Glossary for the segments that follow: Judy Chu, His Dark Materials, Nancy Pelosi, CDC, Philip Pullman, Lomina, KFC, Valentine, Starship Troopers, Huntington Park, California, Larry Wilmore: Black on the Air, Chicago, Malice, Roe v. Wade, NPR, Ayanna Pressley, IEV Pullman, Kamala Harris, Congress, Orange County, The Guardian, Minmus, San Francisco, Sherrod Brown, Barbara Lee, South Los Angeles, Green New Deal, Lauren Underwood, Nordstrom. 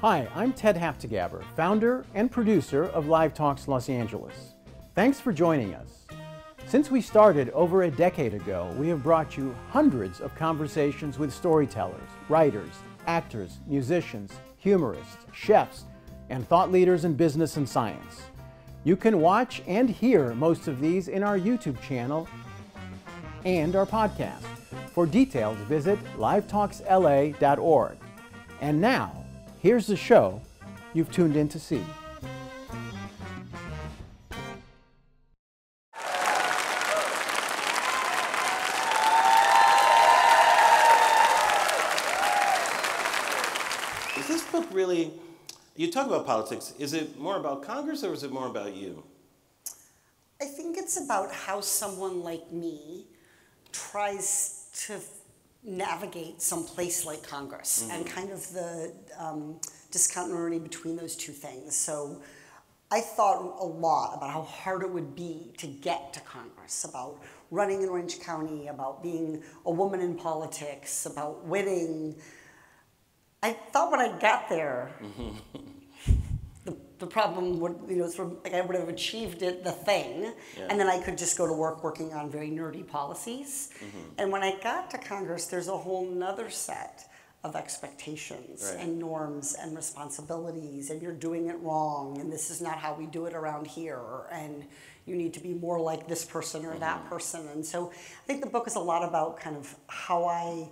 Hi, I'm Ted Haftegabber, founder and producer of Live Talks Los Angeles. Thanks for joining us. Since we started over a decade ago, we have brought you hundreds of conversations with storytellers, writers, actors, musicians, humorists, chefs, and thought leaders in business and science. You can watch and hear most of these in our YouTube channel and our podcast. For details, visit livetalksla.org. And now, here's the show you've tuned in to see. Is this book really, you talk about politics, is it more about Congress or is it more about you? I think it's about how someone like me tries to navigate some place like Congress, and kind of the discontinuity between those two things. So I thought a lot about how hard it would be to get to Congress, about running in Orange County, about being a woman in politics, about winning. I thought when I got there, the problem would, you know, sort of like I would have achieved it, the thing, and then I could just go to work working on very nerdy policies. And when I got to Congress, there's a whole nother set of expectations and norms and responsibilities, and you're doing it wrong, and this is not how we do it around here, and you need to be more like this person or that person. And so I think the book is a lot about kind of how I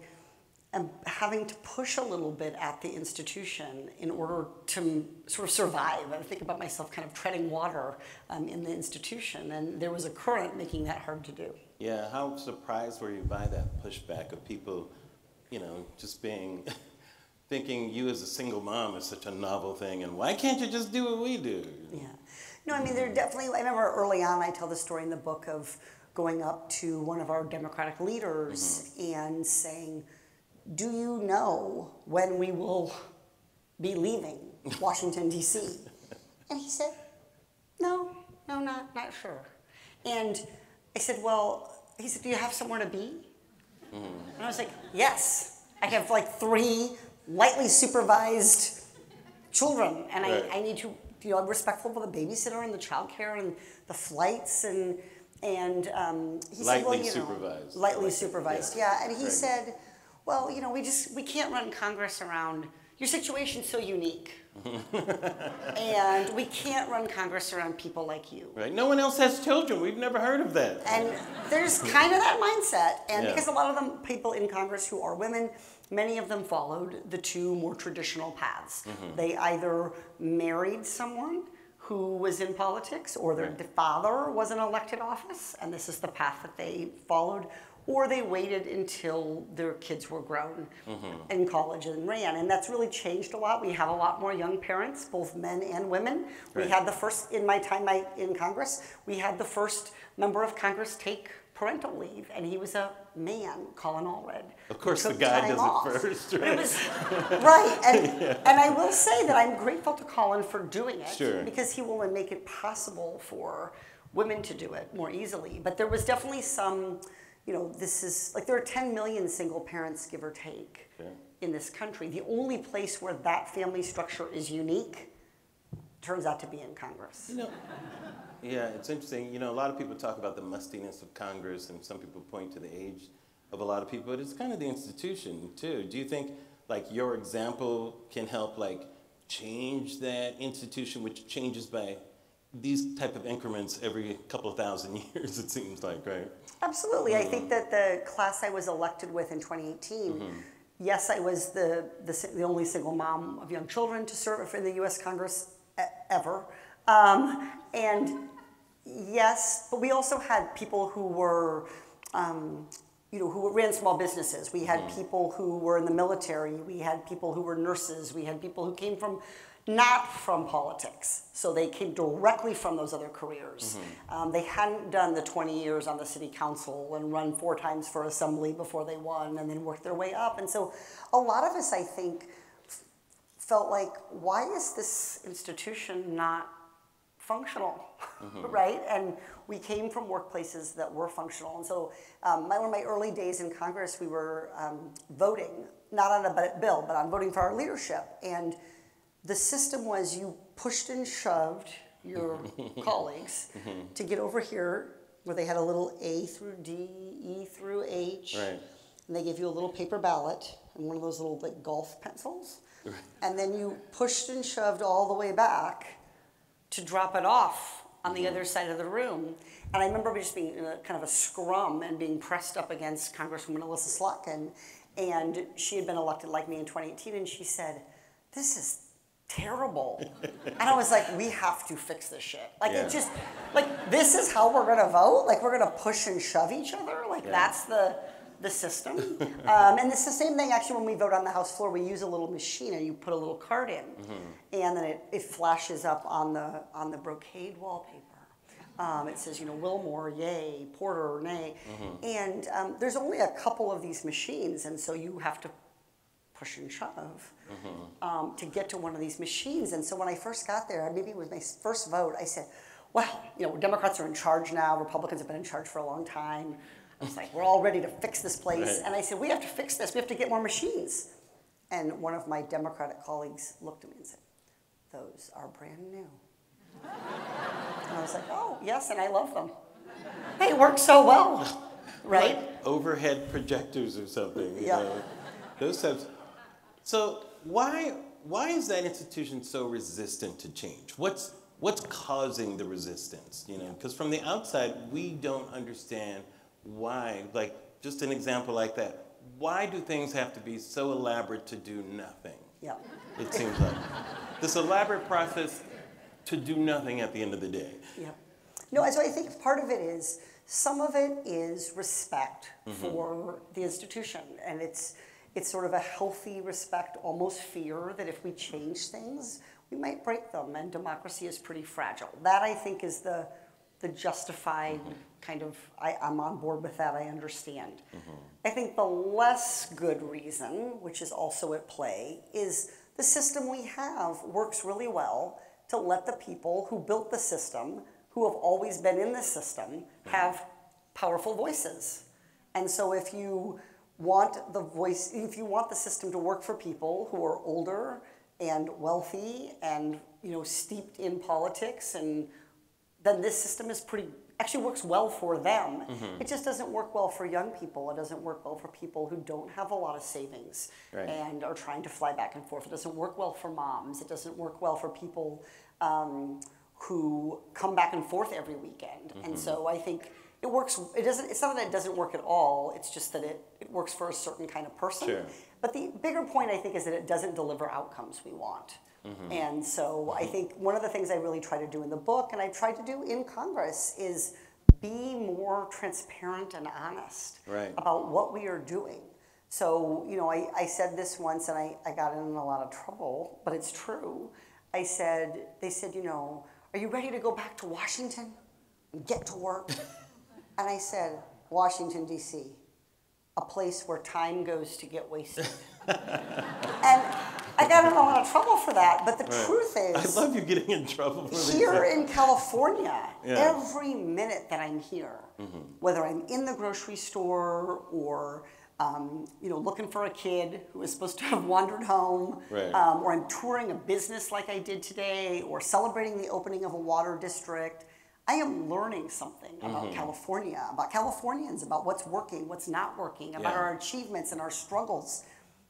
am having to push a little bit at the institution in order to sort of survive. I think about myself kind of treading water in the institution, and there was a current making that hard to do. Yeah, how surprised were you by that pushback of people, you know, just being, thinking you as a single mom is such a novel thing, and why can't you just do what we do? Yeah, no, I mean, there definitely, I remember early on, I tell the story in the book of going up to one of our Democratic leaders and saying, do you know when we will be leaving Washington, D.C.? And he said, no, not sure. And I said, well, he said, do you have somewhere to be? And I was like, yes. I have like 3 lightly supervised children, and I need to, you know, I'm respectful of the babysitter and the childcare and the flights, and he said, well, you know, lightly supervised. Lightly supervised, yeah. And he said, well, you know, we can't run Congress around, your situation's so unique. And we can't run Congress around people like you. Right, no one else has children, we've never heard of that. And there's kind of that mindset, and because a lot of them, people in Congress who are women, many of them followed the 2 more traditional paths. They either married someone who was in politics, or their father was in elected office, and this is the path that they followed, or they waited until their kids were grown in college and ran. And that's really changed a lot. We have a lot more young parents, both men and women. We had the first, in my time in Congress, we had the first member of Congress take parental leave, and he was a man, Colin Allred. Of course the guy does it first, right? It was, and I will say that I'm grateful to Colin for doing it, because he will make it possible for women to do it more easily. But there was definitely some, you know, this is, like there are 10 million single parents, give or take, in this country. The only place where that family structure is unique turns out to be in Congress. You know, yeah, it's interesting. You know, a lot of people talk about the mustiness of Congress, and some people point to the age of a lot of people, but it's kind of the institution, too. Do you think, like, your example can help, like, change that institution, which changes by these type of increments every couple of thousand years, it seems like, right? Absolutely. I think that the class I was elected with in 2018, yes, I was the only single mom of young children to serve in the U.S. Congress ever. And yes, but we also had people who were, you know, who ran small businesses. We had people who were in the military. We had people who were nurses. We had people who came from, not from politics. So they came directly from those other careers. They hadn't done the 20 years on the city council and run 4 times for assembly before they won and then worked their way up. And so a lot of us, I think, felt like, why is this institution not functional, mm-hmm. right? And we came from workplaces that were functional. And so one of my early days in Congress, we were voting, not on a bill, but on voting for our leadership. And the system was you pushed and shoved your colleagues mm-hmm. to get over here where they had a little A through D, E through H. Right. And they gave you a little paper ballot and one of those little like golf pencils. Right. And then you pushed and shoved all the way back to drop it off on the other side of the room. And I remember just being in a, kind of a scrum and being pressed up against Congresswoman Alyssa Slotkin. And she had been elected like me in 2018. And she said, this is terrible. And I was like, we have to fix this shit. Like, yeah. It just, like, this is how we're going to vote? Like, we're going to push and shove each other? Like, yeah. That's the system. And it's the same thing, actually, when we vote on the House floor, we use a little machine and you put a little card in, mm-hmm. and then it flashes up on the brocade wallpaper. It says, you know, Wilmore, yay, Porter, nay. Mm-hmm. And there's only a couple of these machines, and so you have to push and shove mm-hmm. To get to one of these machines. And so when I first got there, maybe with my first vote, I said, well, you know, Democrats are in charge now, Republicans have been in charge for a long time. It's like, we're all ready to fix this place. Right. And I said, we have to fix this. We have to get more machines. And one of my Democratic colleagues looked at me and said, those are brand new. And I was like, oh, yes, and I love them. They work so well, right? Like overhead projectors or something. You yeah. know, those types. So why is that institution so resistant to change? What's causing the resistance? You know, because from the outside, we don't understand why, like, just an example like that. Why do things have to be so elaborate to do nothing? Yeah. It seems like. This elaborate process to do nothing at the end of the day. Yeah. No, so I think part of it is, some of it is respect mm-hmm. for the institution. And it's sort of a healthy respect, almost fear, that if we change things, we might break them. And democracy is pretty fragile. That, I think, is the justified mm-hmm. kind of, I'm on board with that, I understand. Mm-hmm. I think the less good reason, which is also at play, is the system we have works really well to let the people who built the system, who have always been in the system, have powerful voices. And so if you want if you want the system to work for people who are older and wealthy and, you know, steeped in politics, and then this system is actually works well for them. Mm-hmm. It just doesn't work well for young people. It doesn't work well for people who don't have a lot of savings right. and are trying to fly back and forth. It doesn't work well for moms. It doesn't work well for people who come back and forth every weekend. Mm-hmm. And so I think it works. It's not that it doesn't work at all. It's just that it works for a certain kind of person. Sure. But the bigger point, I think, is that it doesn't deliver outcomes we want. Mm-hmm. And so I think one of the things I really try to do in the book, and I tried to do in Congress, is be more transparent and honest right. about what we are doing. So, you know, I said this once, and I got in a lot of trouble, but it's true. They said, you know, are you ready to go back to Washington and get to work? And I said, Washington, D.C., a place where time goes to get wasted. And I got in a lot of trouble for that, but the right. truth is, I love you getting in trouble for here in California, yeah. every minute that I'm here, mm-hmm. whether I'm in the grocery store or you know, looking for a kid who is supposed to have wandered home, right. Or I'm touring a business like I did today, or celebrating the opening of a water district, I am learning something about mm-hmm. California, about Californians, about what's working, what's not working, about yeah. our achievements and our struggles.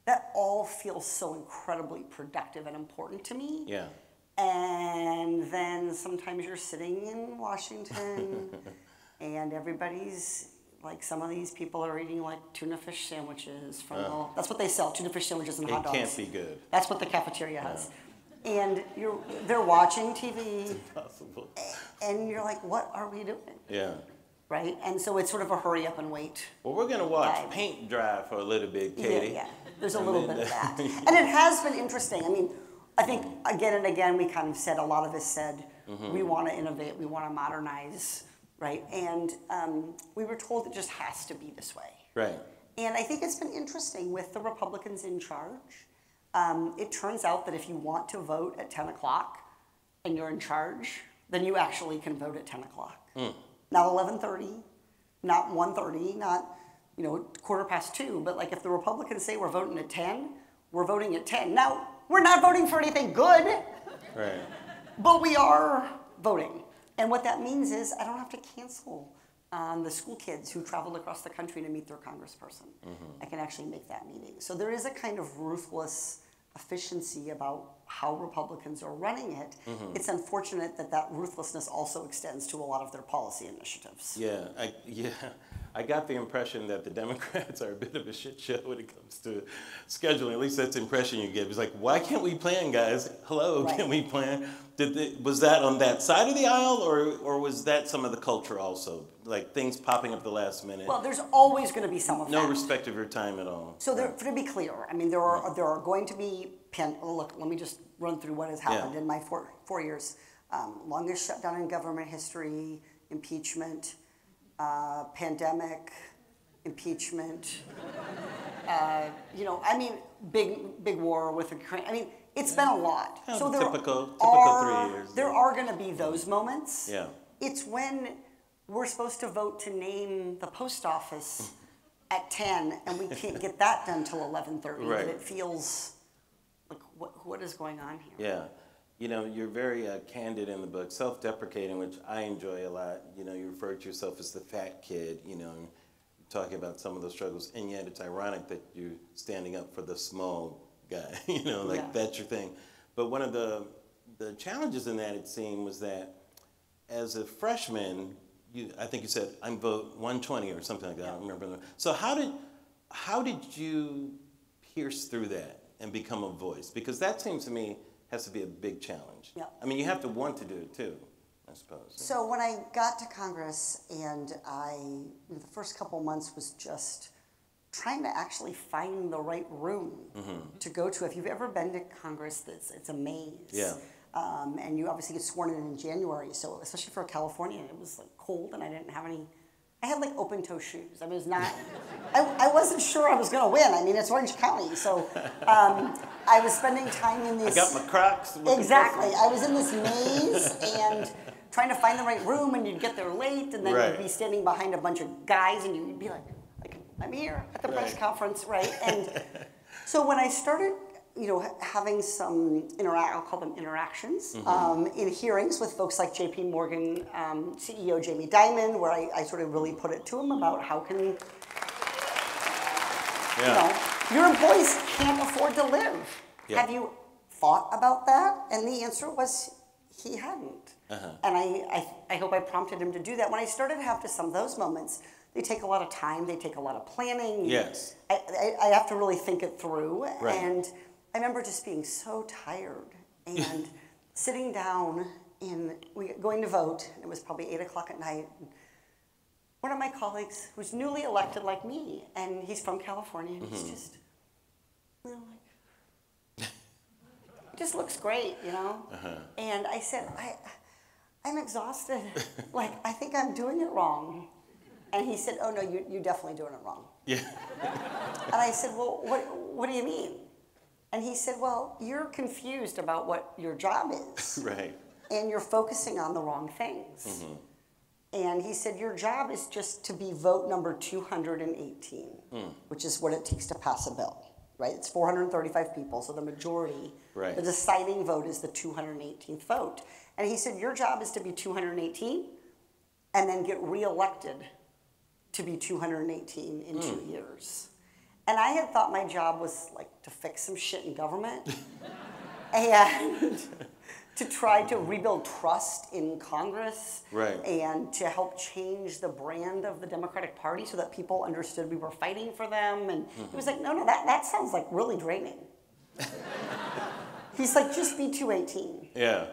That all feels so incredibly productive and important to me. Yeah. And then sometimes you're sitting in Washington and everybody's, like, some of these people are eating like tuna fish sandwiches from that's what they sell, tuna fish sandwiches and hot dogs. It can't be good. That's what the cafeteria has. And they're watching TV. It's impossible. And you're like, what are we doing? Yeah. Right? And so it's sort of a hurry up and wait. Well, we're going to watch paint dry for a little bit, Katie. Yeah. There's a little bit of that. And it has been interesting. I mean, I think again and again, we kind of said, a lot of us said, mm-hmm. we want to innovate, we want to modernize, right? And we were told it just has to be this way. Right. And I think it's been interesting with the Republicans in charge. It turns out that if you want to vote at 10 o'clock and you're in charge, then you actually can vote at 10 o'clock. Mm. Not 11:30, not 1:30, not, you know, 2:15, but like if the Republicans say we're voting at 10, we're voting at 10. Now, we're not voting for anything good, right, but we are voting. And what that means is I don't have to cancel on the school kids who traveled across the country to meet their congressperson. Mm-hmm. I can actually make that meeting. So there is a kind of ruthless efficiency about how Republicans are running it. Mm-hmm. It's unfortunate that that ruthlessness also extends to a lot of their policy initiatives. Yeah, I got the impression that the Democrats are a bit of a shit show when it comes to scheduling. At least that's the impression you give. It's like, why can't we plan, guys? Hello, right. Can we plan? Was that on that side of the aisle, or was that some of the culture also? Like things popping up the last minute? Well, there's always going to be some of that. No respect of your time at all. So there, to be clear, I mean, there are going to be, look, let me just run through what has happened in my four years. Longest shutdown in government history, impeachment, pandemic, impeachment, you know, I mean, big war with Ukraine. I mean, it's been a lot. Yeah, so typical 3 years. There are going to be those moments. Yeah. It's when we're supposed to vote to name the post office at 10, and we can't get that done till 11:30. Right. And it feels like what is going on here? Yeah. You know, you're very candid in the book, self-deprecating, which I enjoy a lot. You know, you refer to yourself as the fat kid, you know, and talking about some of those struggles, and yet it's ironic that you're standing up for the small guy, you know, like that's your thing. But one of the challenges in that, it seemed, was that as a freshman, I think you said, I'm vote 120 or something like that, I don't remember. So how did you pierce through that and become a voice? Because that seems to me, has to be a big challenge. Yep. I mean, you have to want to do it too, I suppose. So when I got to Congress, and the first couple months was just trying to actually find the right room to go to. If you've ever been to Congress, it's a maze. Yeah. And you obviously get sworn in January, so especially for California, it was like cold, and I didn't have any. I had like open-toe shoes. I mean, it was not. I wasn't sure I was going to win. I mean, it's Orange County, so. I was spending time in this. I got my Crocs. Exactly. I was in this maze and trying to find the right room, and you'd get there late, and then you'd be standing behind a bunch of guys, and you'd be like I'm here at the press conference, right? And so when I started, you know, having some I'll call them interactions, in hearings with folks like J.P. Morgan, CEO Jamie Dimon, where I sort of really put it to him about how can, you know. Your employees can't afford to live. Yep. Have you thought about that? And the answer was he hadn't. And I hope I prompted him to do that. When I started to have some of those moments, they take a lot of time. They take a lot of planning. Yes. I have to really think it through. Right. And I remember just being so tired and sitting down and going to vote. It was probably 8 o'clock at night. One of my colleagues who's newly elected like me, and he's from California, and he's just, you know, like, it just looks great, you know? And I said, I'm exhausted. Like, I think I'm doing it wrong. And he said, oh, no, you're definitely doing it wrong. Yeah. And I said, well, what do you mean? And he said, well, you're confused about what your job is. Right. And you're focusing on the wrong things. And he said, your job is just to be vote number 218, which is what it takes to pass a bill, right? It's 435 people, so the majority, the deciding vote is the 218th vote. And he said, your job is to be 218 and then get reelected to be 218 in 2 years. And I had thought my job was like to fix some shit in government and to try to rebuild trust in Congress and to help change the brand of the Democratic Party so that people understood we were fighting for them. And he was like, no, that sounds like really draining. He's like, just be 218. Yeah.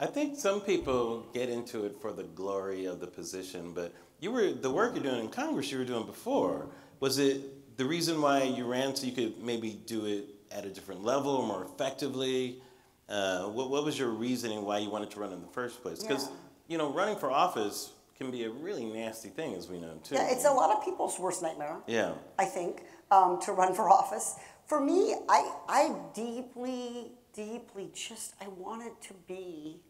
I think some people get into it for the glory of the position, but the work you're doing in Congress you were doing before, was it the reason why you ran so you could maybe do it at a different level more effectively? What was your reasoning why you wanted to run in the first place? Because, you know, running for office can be a really nasty thing, as we know, too. Yeah, it's a lot of people's worst nightmare, I think, to run for office. for me, I deeply just, I wanted to be,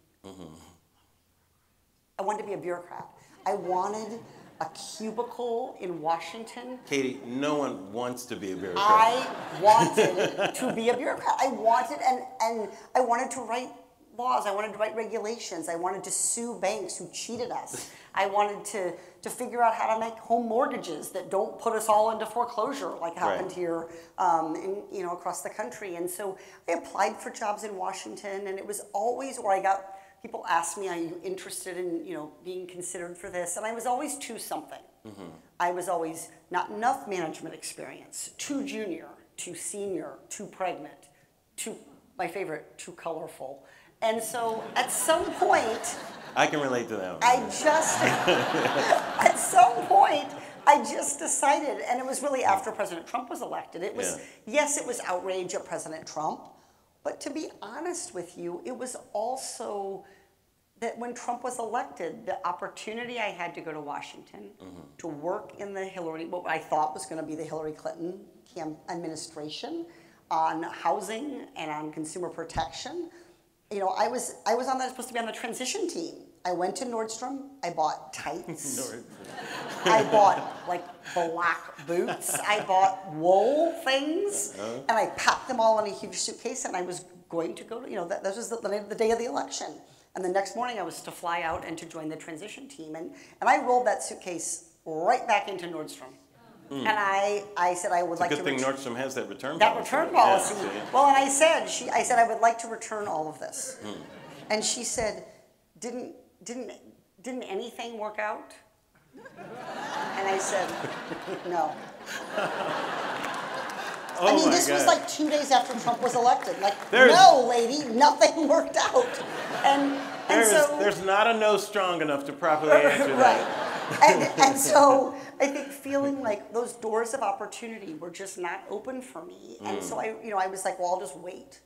I wanted to be a bureaucrat. I wanted a cubicle in Washington. Katie, no one wants to be a bureaucrat. I wanted to be a bureaucrat. I wanted, and I wanted to write laws. I wanted to write regulations. I wanted to sue banks who cheated us. I wanted to figure out how to make home mortgages that don't put us all into foreclosure like happened here, you know, across the country. And so I applied for jobs in Washington, and it was always, or I got, people asked me, are you interested in, you know, being considered for this? And I was always too something. I was always not enough management experience, too junior, too senior, too pregnant, too, my favorite, too colorful. And so at some point, I can relate to that one. I just, at some point, I just decided, and it was really after President Trump was elected. It was, yes, it was outrage at President Trump. But to be honest with you, it was also that when Trump was elected, the opportunity I had to go to Washington to work in the Hillary, what I thought was going to be the Hillary Clinton administration on housing and on consumer protection. You know, I was on that, supposed to be on the transition team. I went to Nordstrom. I bought tights. I bought like black boots. I bought wool things, and I packed them all in a huge suitcase. And I was going to go to, you know, that was the day of the election. And the next morning, I was to fly out and to join the transition team. And I rolled that suitcase right back into Nordstrom. And I said I would like to. Good thing Nordstrom has that return. That policy. Return policy. Yeah, yeah. Well, and I said I said I would like to return all of this, and she said, didn't anything work out? And I said, no. Oh, I mean, this was like 2 days after Trump was elected. Like, no, lady, nothing worked out. And so there's not a no strong enough to properly answer that. And so I think feeling like those doors of opportunity were just not open for me, and so I was like, well, I'll just wait,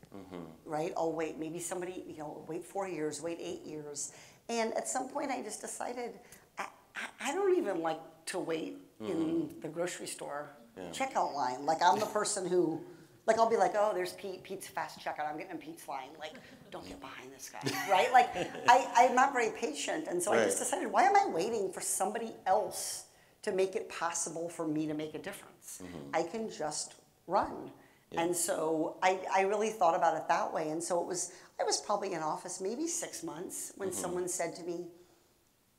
right? I'll wait. Maybe somebody, you know, wait 4 years, wait 8 years, and at some point I just decided I don't even like to wait in the grocery store checkout line. Like, I'm the person who, like, I'll be like, oh, there's Pete. Pete's fast checkout. I'm getting in Pete's line. Like, don't get behind this guy, right? Like, I'm not very patient, and so I just decided, why am I waiting for somebody else to make it possible for me to make a difference? I can just run. And so I really thought about it that way. And so it was, I was probably in office maybe 6 months when someone said to me,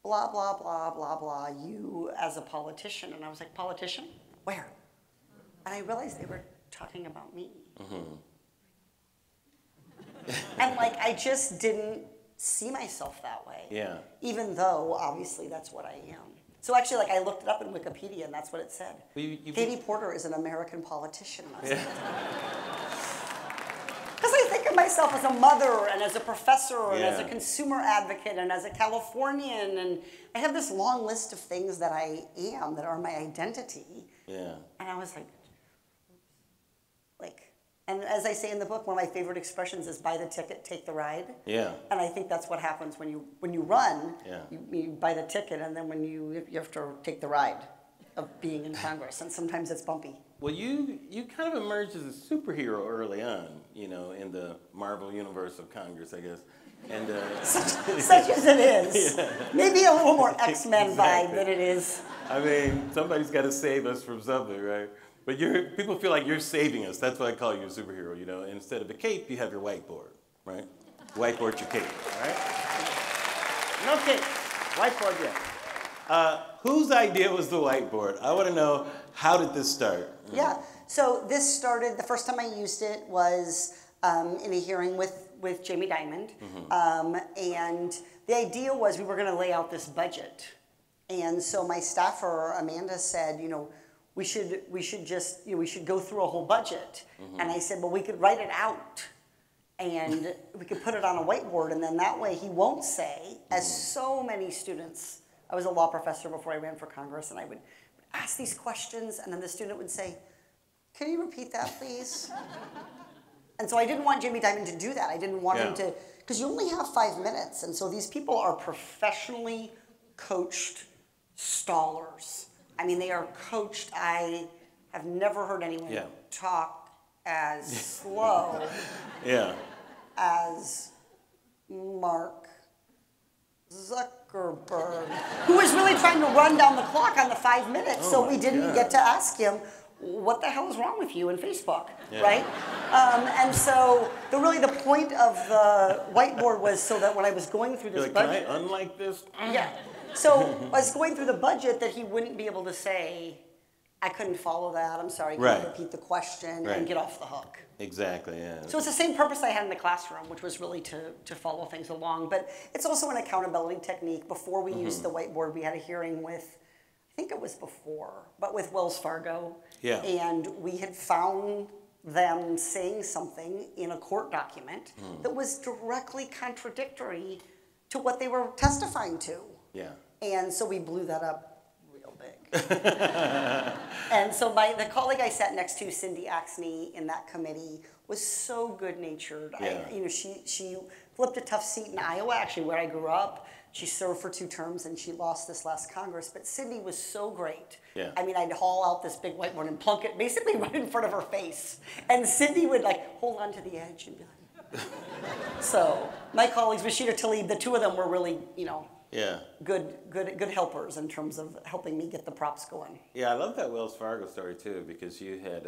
blah, blah, blah, blah, blah, you as a politician. And I was like, politician? Where? And I realized they were talking about me. And like, I just didn't see myself that way. Yeah. Even though obviously that's what I am. So actually, like, I looked it up in Wikipedia, and that's what it said. Well, Katie Porter is an American politician. Because I think of myself as a mother, and as a professor, and as a consumer advocate, and as a Californian, and I have this long list of things that I am, that are my identity. And I was like, and as I say in the book, one of my favorite expressions is buy the ticket, take the ride. And I think that's what happens when you run. You buy the ticket, and then when you have to take the ride of being in Congress, and sometimes it's bumpy. Well, you kind of emerged as a superhero early on, you know, in the Marvel universe of Congress, I guess. And such as it is. Maybe a little more X-Men vibe than it is. I mean, somebody's got to save us from something, right? But people feel like you're saving us. That's why I call you a superhero, you know. Instead of a cape, you have your whiteboard, right? Whiteboard your cape, right? No cape. Whiteboard, whose idea was the whiteboard? I want to know, how did this start? Yeah, so this started, the first time I used it was in a hearing with Jamie Dimon. And the idea was we were going to lay out this budget. And so my staffer, Amanda, said, you know, we should just, you know, we should go through a whole budget. And I said, well, we could write it out, and we could put it on a whiteboard, and then that way he won't say, as so many students, I was a law professor before I ran for Congress, and I would ask these questions, and then the student would say, can you repeat that, please? And so I didn't want Jamie Dimon to do that. I didn't want him to, because you only have 5 minutes, and so these people are professionally coached stallers. I mean, they are coached. I have never heard anyone talk as slow as Mark Zuckerberg, who was really trying to run down the clock on the 5 minutes, so we didn't get to ask him, what the hell is wrong with you in Facebook, right? And so really the point of the whiteboard was so that when I was going through this budget. Can I unlike this? Yeah. So I was going through the budget that he wouldn't be able to say, I couldn't follow that, I'm sorry, can you repeat the question and get off the hook. Exactly, yeah. So it's the same purpose I had in the classroom, which was really to follow things along. But it's also an accountability technique. Before we used the whiteboard, we had a hearing with, I think it was before, but with Wells Fargo. Yeah. And we had found them saying something in a court document that was directly contradictory to what they were testifying to. Yeah. And so we blew that up real big. And so the colleague I sat next to, Cindy Axne, in that committee, was so good-natured. Yeah. You know, she flipped a tough seat in Iowa, actually, where I grew up. She served for 2 terms, and she lost this last Congress. But Cindy was so great. Yeah. I mean, I'd haul out this big whiteboard and plunk it basically right in front of her face. And Cindy would, like, hold on to the edge and be like... So my colleagues, Rashida Tlaib, the 2 of them were really, you know, good helpers in terms of helping me get the props going. Yeah, I love that Wells Fargo story, too, because you had...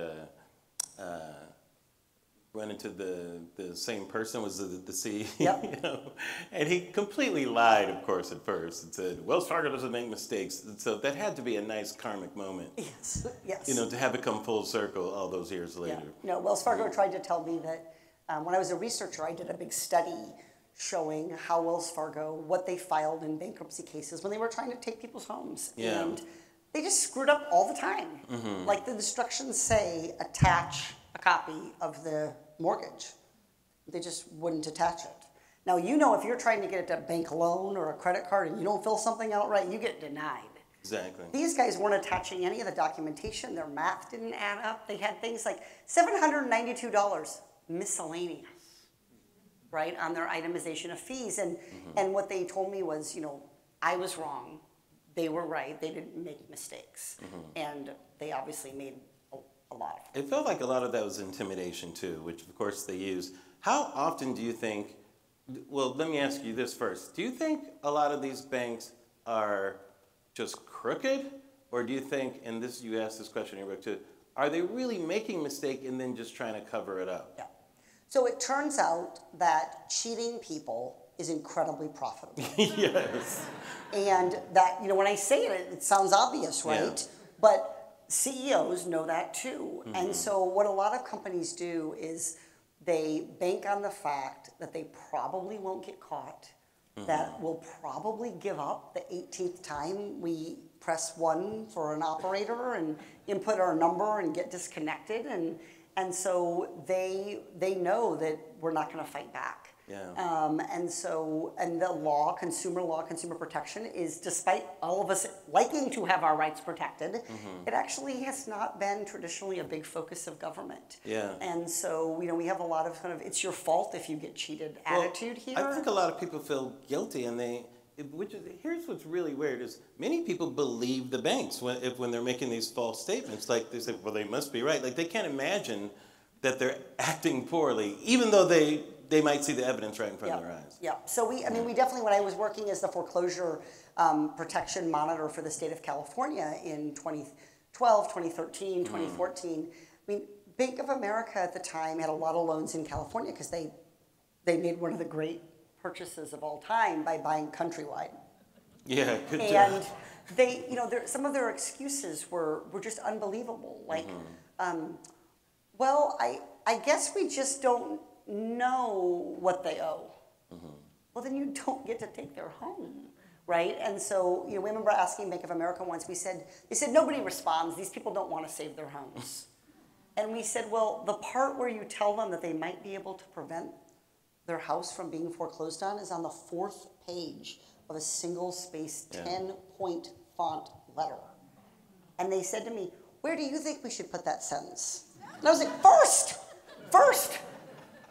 Went into the same person, was the CEO, you know, and he completely lied, of course, at first, and said, Wells Fargo doesn't make mistakes. And so that had to be a nice karmic moment. Yes, yes. You know, to have it come full circle all those years later. Yeah. No, Wells Fargo tried to tell me that when I was a researcher, I did a big study showing how Wells Fargo, what they filed in bankruptcy cases when they were trying to take people's homes. Yeah. And they just screwed up all the time. Like the instructions say, attach a copy of the mortgage. They just wouldn't attach it. Now, you know, if you're trying to get a bank loan or a credit card and you don't fill something out right, you get denied. Exactly. These guys weren't attaching any of the documentation. Their math didn't add up. They had things like $792 miscellaneous, right, on their itemization of fees. And, and what they told me was, you know, I was wrong. They were right. They didn't make mistakes. And they obviously made a lot. It felt like a lot of that was intimidation too, which of course they use. How often do you think, well, let me ask you this first. Do you think a lot of these banks are just crooked? Or do you think, and this you asked this question in your book too, are they really making a mistake and then just trying to cover it up? Yeah. So it turns out that cheating people is incredibly profitable. And that, you know, when I say it, it sounds obvious, right? But CEOs know that too. And so what a lot of companies do is they bank on the fact that they probably won't get caught, that we'll probably give up the 18th time we press 1 for an operator and input our number and get disconnected. And so they know that we're not going to fight back. Yeah. And so, and the law, consumer protection is, despite all of us liking to have our rights protected, it actually has not been traditionally a big focus of government. Yeah. And so, you know, we have a lot of kind of, it's your fault if you get cheated attitude here. I think a lot of people feel guilty and they, which is, here's what's really weird is many people believe the banks when they're making these false statements, like they say, well, they must be right. Like they can't imagine that they're acting poorly, even though they might see the evidence right in front of their eyes. Yeah, so we, I mean, we definitely, when I was working as the foreclosure protection monitor for the state of California in 2012, 2013, 2014, I mean, Bank of America at the time had a lot of loans in California because they made one of the great purchases of all time by buying Countrywide. Yeah, good job. And they, you know, some of their excuses were just unbelievable. Like, well, I guess we just don't know what they owe. Well, then you don't get to take their home, right? And so, you know, we remember asking Bank of America once, they said, nobody responds. These people don't want to save their homes. And we said, well, the part where you tell them that they might be able to prevent their house from being foreclosed on is on the 4th page of a single space 10-point font letter. And they said to me, where do you think we should put that sentence? And I was like, first!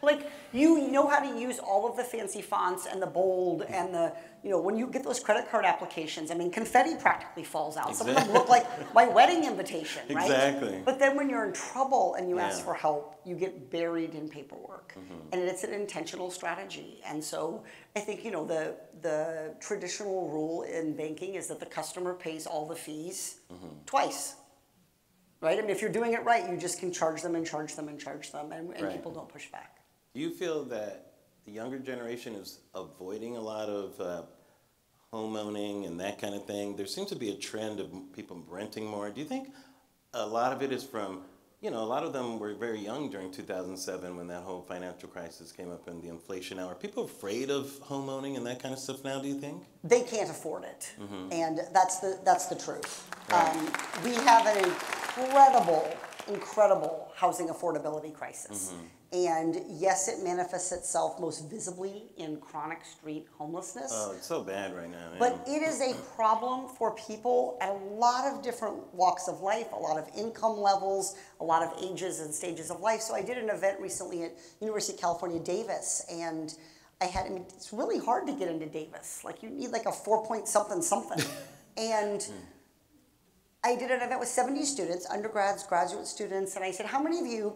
Like, you know how to use all of the fancy fonts and the bold and the, you know, when you get those credit card applications, I mean, confetti practically falls out. Exactly. Some of them look like my wedding invitation, right? Exactly. But then when you're in trouble and you ask for help, you get buried in paperwork. And it's an intentional strategy. And so I think, you know, the traditional rule in banking is that the customer pays all the fees twice. Right? I mean, if you're doing it right, you just can charge them and charge them and charge them, and people don't push back. Do you feel that the younger generation is avoiding a lot of homeowning and that kind of thing? There seems to be a trend of people renting more. Do you think a lot of it is from, you know, a lot of them were very young during 2007 when that whole financial crisis came up and the inflation. Now, are people afraid of homeowning and that kind of stuff now, do you think? They can't afford it, and that's the truth. Right. We have an incredible housing affordability crisis. And yes, it manifests itself most visibly in chronic street homelessness. Oh, it's so bad right now. But it is a problem for people at a lot of different walks of life, a lot of income levels, a lot of ages and stages of life. So I did an event recently at University of California, Davis, and I mean, it's really hard to get into Davis. Like, you need like a 4 point something something. And I did an event with 70 students, undergrads, graduate students, and I said, how many of you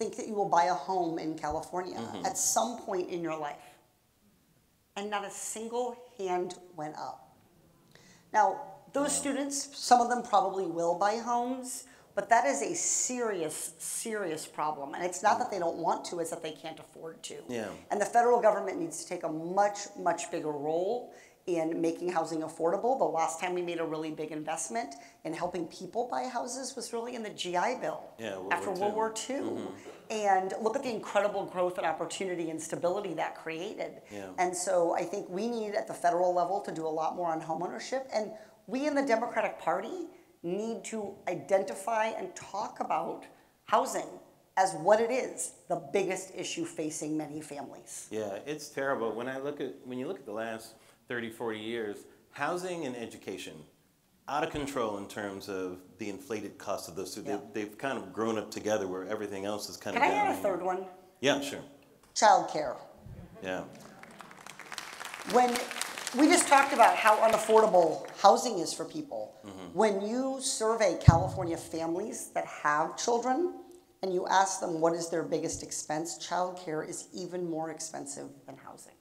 think that you will buy a home in California at some point in your life? And not a single hand went up. Now, those students, some of them probably will buy homes, but that is a serious, serious problem. And it's not that they don't want to, it's that they can't afford to. And the federal government needs to take a much, much bigger role in making housing affordable. The last time we made a really big investment in helping people buy houses was really in the GI Bill after World War II. And look at the incredible growth and opportunity and stability that created. And so I think we need at the federal level to do a lot more on homeownership. And we in the Democratic Party need to identify and talk about housing as what it is, the biggest issue facing many families. Yeah, it's terrible. When you look at the last 30, 40 years, housing and education, out of control in terms of the inflated cost of those two. They've kind of grown up together where everything else is kind of down. Can I add a third one? Yeah, sure. Childcare. Yeah. When we just talked about how unaffordable housing is for people. When you survey California families that have children and you ask them what is their biggest expense, childcare is even more expensive than housing.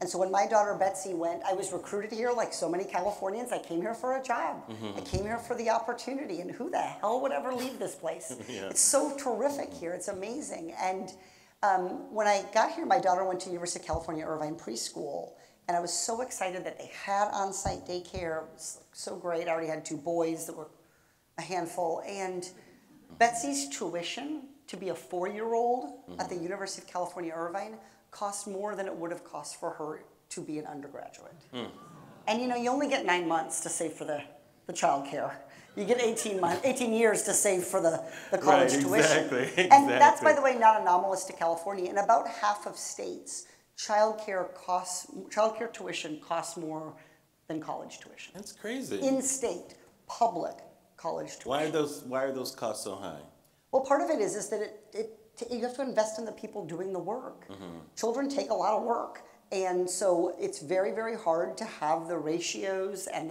And so when my daughter Betsy went, I was recruited here like so many Californians. I came here for a job. I came here for the opportunity, and who the hell would ever leave this place? It's so terrific here. It's amazing. And when I got here, my daughter went to University of California Irvine preschool, and I was so excited that they had on-site daycare. It was so great. I already had two boys that were a handful. And Betsy's tuition to be a 4-year-old at the University of California Irvine cost more than it would have cost for her to be an undergraduate. And you know, you only get 9 months to save for the child care. You get 18 years to save for the college tuition. And that's, by the way, not anomalous to California. In about half of states, childcare tuition costs more than college tuition. That's crazy. In-state, public college tuition. Why are those costs so high? Well, part of it is that you have to invest in the people doing the work. Children take a lot of work. And so it's very, very hard to have the ratios and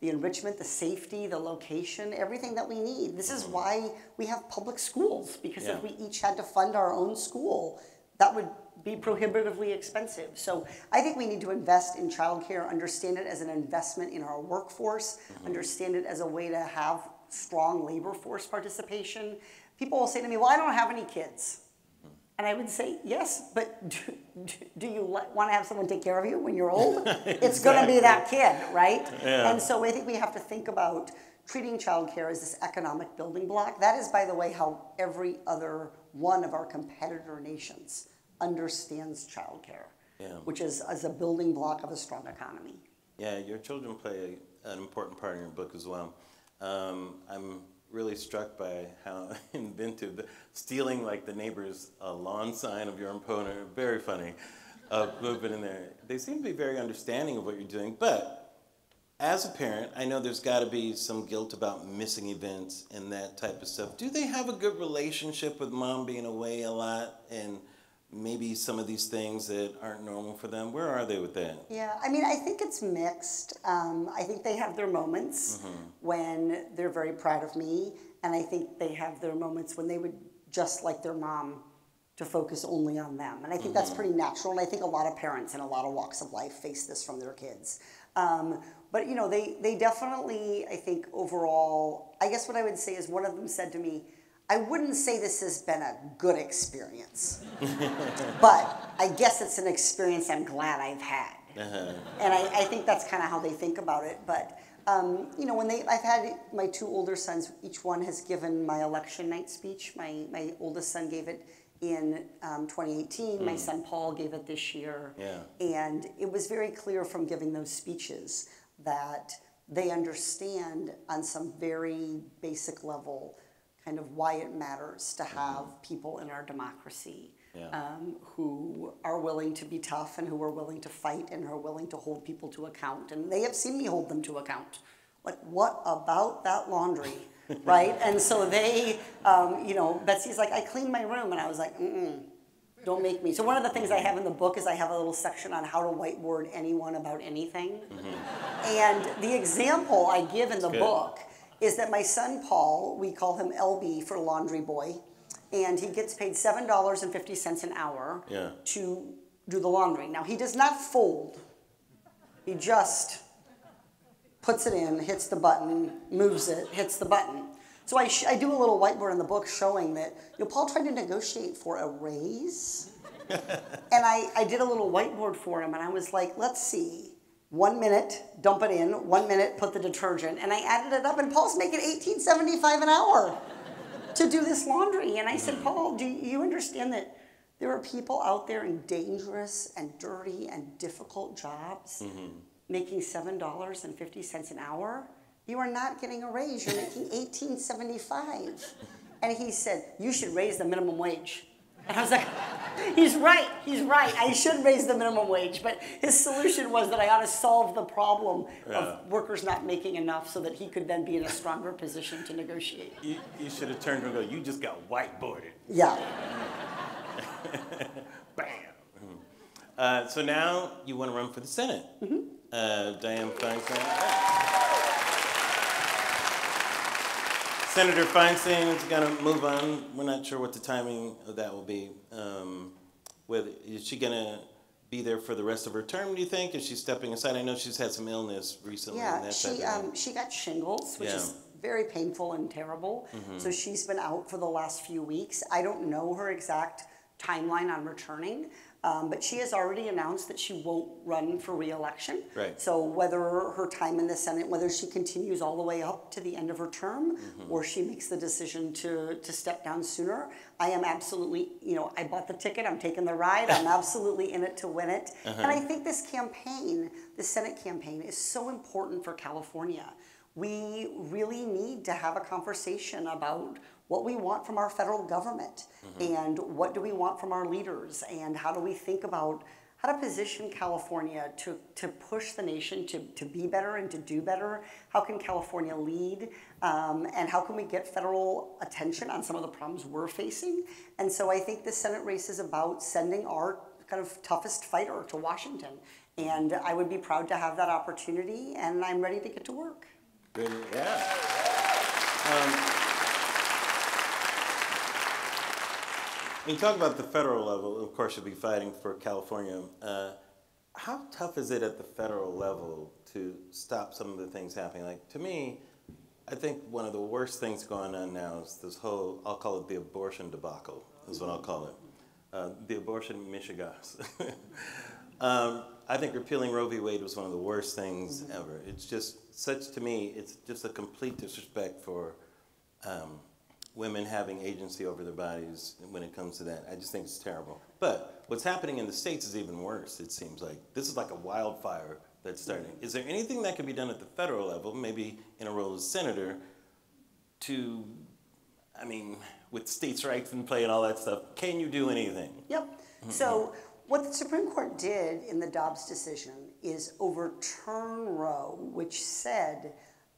the enrichment, the safety, the location, everything that we need. This is why we have public schools, because if we each had to fund our own school, that would be prohibitively expensive. So I think we need to invest in childcare, understand it as an investment in our workforce, understand it as a way to have strong labor force participation. People will say to me, well, I don't have any kids. And I would say, yes, but do you want to have someone take care of you when you're old? It's going to be that kid, right? And so I think we have to think about treating childcare as this economic building block. That is, by the way, how every other one of our competitor nations understands childcare, which is as a building block of a strong economy. Yeah, your children play an important part in your book as well. I'm really struck by how inventive, stealing like the neighbor's lawn sign of your opponent, very funny, movement in there. They seem to be very understanding of what you're doing, but as a parent, I know there's gotta be some guilt about missing events and that type of stuff. Do they have a good relationship with mom being away a lot and maybe some of these things that aren't normal for them? Where are they with that? Yeah, I mean, I think it's mixed. I think they have their moments when they're very proud of me, and I think they have their moments when they would just like their mom to focus only on them. And I think that's pretty natural, and I think a lot of parents in a lot of walks of life face this from their kids. But you know, they definitely, I think overall, I guess what I would say is one of them said to me, I wouldn't say this has been a good experience, but I guess it's an experience I'm glad I've had. And I think that's kind of how they think about it. But you know, when I've had my two older sons, each one has given my election night speech. My oldest son gave it in 2018. My son Paul gave it this year. Yeah. And it was very clear from giving those speeches that they understand on some very basic level kind of why it matters to have people in our democracy who are willing to be tough and who are willing to fight and who are willing to hold people to account. And they have seen me hold them to account. Like, what about that laundry, right? And so they, you know, Betsy's like, I cleaned my room. And I was like, don't make me. So one of the things I have in the book is I have a little section on how to whiteboard anyone about anything. And the example I give in the book is that my son Paul, we call him LB for laundry boy, and he gets paid $7.50 an hour to do the laundry. Now, he does not fold. He just puts it in, hits the button, moves it, hits the button. So I do a little whiteboard in the book showing that, you know, Paul tried to negotiate for a raise, and I did a little whiteboard for him, and I was like, let's see. 1 minute, dump it in. 1 minute, put the detergent. And I added it up, and Paul's making $18.75 an hour to do this laundry. And I said, Paul, do you understand that there are people out there in dangerous and dirty and difficult jobs making $7.50 an hour? You are not getting a raise. You're making $18.75. And he said, you should raise the minimum wage. And I was like, he's right, he's right. I should raise the minimum wage. But his solution was that I ought to solve the problem of workers not making enough so that he could then be in a stronger position to negotiate. You should have turned and go, you just got whiteboarded. Yeah. Bam. So now you want to run for the Senate. Diane Feinstein. Senator Feinstein is going to move on. We're not sure what the timing of that will be. Is she going to be there for the rest of her term, do you think? Is she stepping aside? I know she's had some illness recently. Yeah, and that she got shingles, which is very painful and terrible. So she's been out for the last few weeks. I don't know her exact timeline on returning, but she has already announced that she won't run for re-election. So whether her time in the Senate, whether she continues all the way up to the end of her term, or she makes the decision to step down sooner, I am absolutely, you know, I bought the ticket, I'm taking the ride, I'm absolutely in it to win it. And I think this campaign, the Senate campaign, is so important for California. We really need to have a conversation about what we want from our federal government and what do we want from our leaders, and how do we think about how to position California to push the nation to be better and to do better. How can California lead, and how can we get federal attention on some of the problems we're facing? And so I think the Senate race is about sending our kind of toughest fighter to Washington, and I would be proud to have that opportunity, and I'm ready to get to work. Really? Yeah. When you talk about the federal level, of course you'll be fighting for California. How tough is it at the federal level to stop some of the things happening? Like, to me, I think one of the worst things going on now is this whole, I'll call it the abortion debacle, is what I'll call it. The abortion mishigas. I think repealing Roe v. Wade was one of the worst things ever. It's just such, to me, it's just a complete disrespect for women having agency over their bodies when it comes to that. I just think it's terrible. But what's happening in the states is even worse, it seems like. This is like a wildfire that's starting. Is there anything that can be done at the federal level, maybe in a role as senator, to, I mean, with states' rights in play and all that stuff, can you do anything? Yep. So what the Supreme Court did in the Dobbs decision is overturn Roe, which said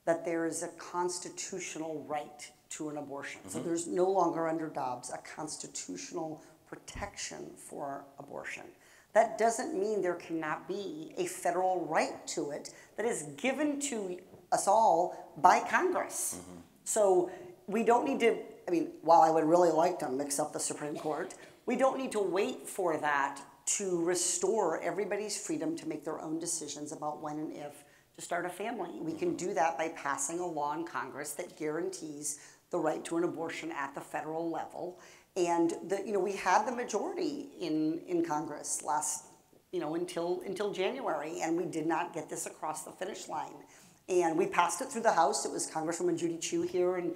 that there is a constitutional right to an abortion. So there's no longer under Dobbs a constitutional protection for abortion. That doesn't mean there cannot be a federal right to it that is given to us all by Congress. Mm-hmm. So we don't need to, I mean, while I would really like to mix up the Supreme Court, we don't need to wait for that to restore everybody's freedom to make their own decisions about when and if to start a family. We can do that by passing a law in Congress that guarantees the right to an abortion at the federal level. And the, you know, we had the majority in Congress last, you know, until January, and we did not get this across the finish line. And we passed it through the House. It was Congresswoman Judy Chu here and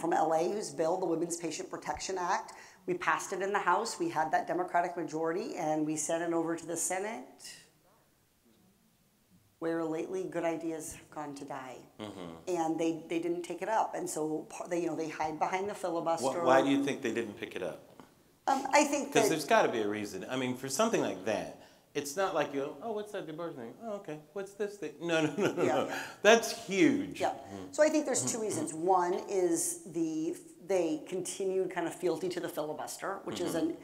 from LA whose bill, the Women's Patient Protection Act. We passed it in the House. We had that Democratic majority, and we sent it over to the Senate, where lately good ideas have gone to die. Mm-hmm. And they didn't take it up. And so they hide behind the filibuster. Why do you think they didn't pick it up? I think because there's got to be a reason. I mean, for something like that, it's not like you go, oh, what's that abortion thing? Oh, okay, what's this thing? No. That's huge. Yeah. So I think there's two reasons. One is they continued kind of fealty to the filibuster, which is an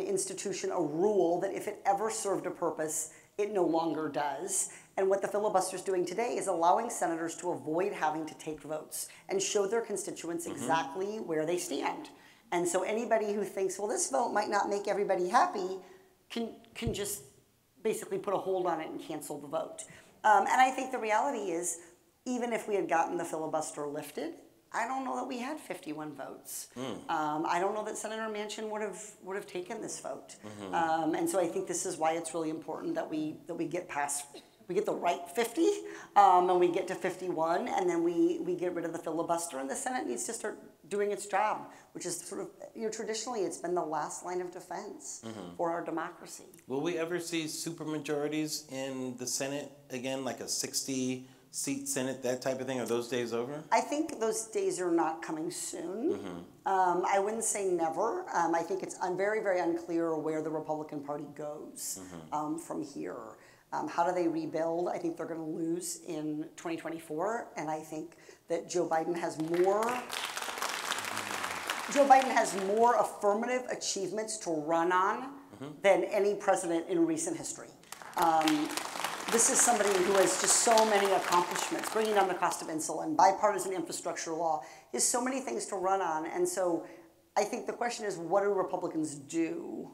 institution, a rule that if it ever served a purpose, it no longer does. And what the filibuster is doing today is allowing senators to avoid having to take votes and show their constituents exactly where they stand. And so anybody who thinks, well, this vote might not make everybody happy, can just basically put a hold on it and cancel the vote. And I think the reality is, even if we had gotten the filibuster lifted, I don't know that we had 51 votes. I don't know that Senator Manchin would have taken this vote. And so I think this is why it's really important that we get past, we get the right 50, and we get to 51, and then we get rid of the filibuster, and the Senate needs to start doing its job, which is sort of, you know, traditionally it's been the last line of defense for our democracy. Will we ever see supermajorities in the Senate again, like a 60? Seat Senate, that type of thing? Are those days over? I think those days are not coming soon. I wouldn't say never. I think it's very, very unclear where the Republican Party goes from here. How do they rebuild? I think they're going to lose in 2024, and I think that Joe Biden has more affirmative achievements to run on than any president in recent history. This is somebody who has just so many accomplishments, bringing down the cost of insulin, bipartisan infrastructure law. He has so many things to run on. And so I think the question is, what do Republicans do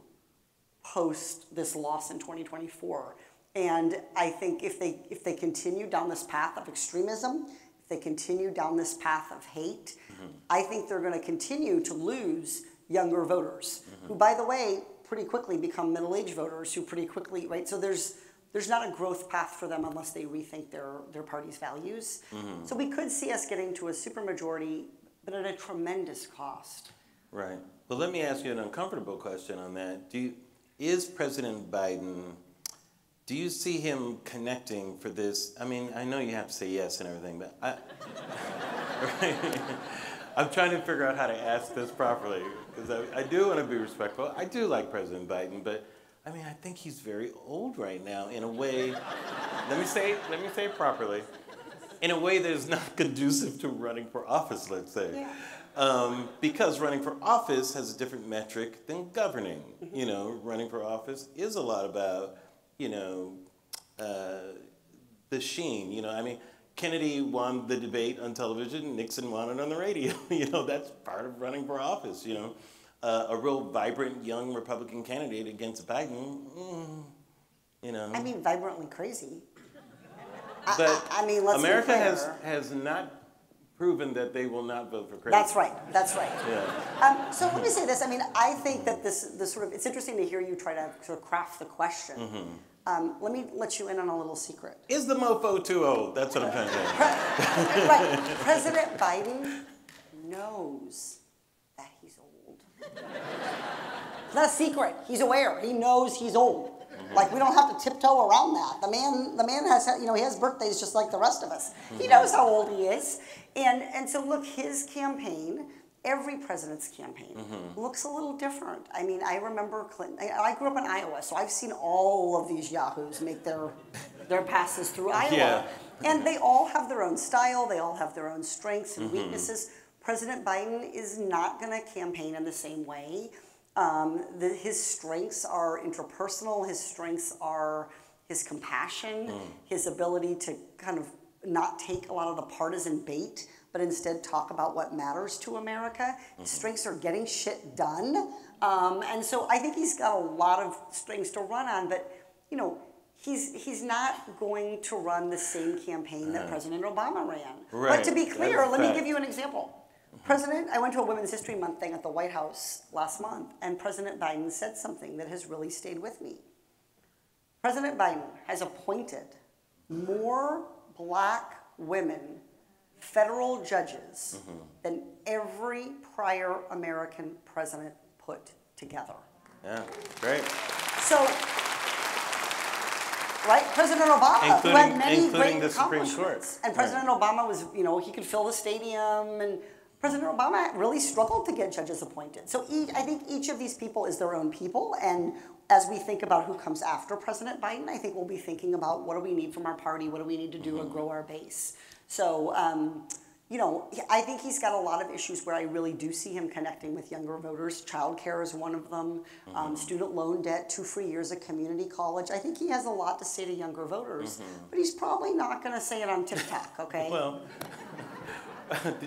post this loss in 2024? And I think if they continue down this path of extremism, if they continue down this path of hate, I think they're going to continue to lose younger voters, who, by the way, pretty quickly become middle-aged voters, who pretty quickly, right? So there's not a growth path for them unless they rethink their party's values. So we could see us getting to a supermajority, but at a tremendous cost. Right. Well, let me ask you an uncomfortable question on that. Is President Biden, do you see him connecting for this? I mean, I know you have to say yes and everything, but I'm trying to figure out how to ask this properly, because I do want to be respectful. I do like President Biden, but I mean, I think he's very old right now in a way, let me say it properly, in a way that is not conducive to running for office, let's say. Yeah. Because running for office has a different metric than governing. You know, running for office is a lot about, you know, the sheen. You know, I mean, Kennedy won the debate on television, Nixon won it on the radio. You know, that's part of running for office, you know. A real vibrant young Republican candidate against Biden, you know. I mean, vibrantly crazy. But I mean, let's America has not proven that they will not vote for crazy. That's right. That's right. Yeah. So let me say this. I mean, I think that this sort of, it's interesting to hear you try to sort of craft the question. Let me let you in on a little secret. Is the mofo too old? That's what I'm trying to say. Right. President Biden knows that he's old. It's not a secret. He's aware. He knows he's old. Like, we don't have to tiptoe around that. The man has, you know, he has birthdays just like the rest of us. He knows how old he is. And so look, his campaign, every president's campaign, looks a little different. I mean, I remember Clinton. I grew up in Iowa, so I've seen all of these yahoos make their passes through Iowa. Yeah. And they all have their own style. They all have their own strengths and weaknesses. President Biden is not going to campaign in the same way. His strengths are interpersonal, his strengths are his compassion, his ability to kind of not take a lot of the partisan bait, but instead talk about what matters to America. His strengths are getting shit done. And so I think he's got a lot of strengths to run on, but you know, he's not going to run the same campaign that President Obama ran. Right. But to be clear, let me give you an example. I went to a Women's History Month thing at the White House last month, and President Biden said something that has really stayed with me. President Biden has appointed more black women federal judges than every prior American president put together. Yeah, great. So, right, President Obama had many great the accomplishments. Supreme Court. And President Obama was, you know, he could fill the stadium, and President Obama really struggled to get judges appointed. So I think each of these people is their own people, and as we think about who comes after President Biden, I think we'll be thinking about what do we need from our party, what do we need to do to grow our base. So, you know, I think he's got a lot of issues where I really do see him connecting with younger voters. Childcare is one of them, student loan debt, 2 free years of community college. I think he has a lot to say to younger voters, but he's probably not going to say it on TikTok, okay? Well.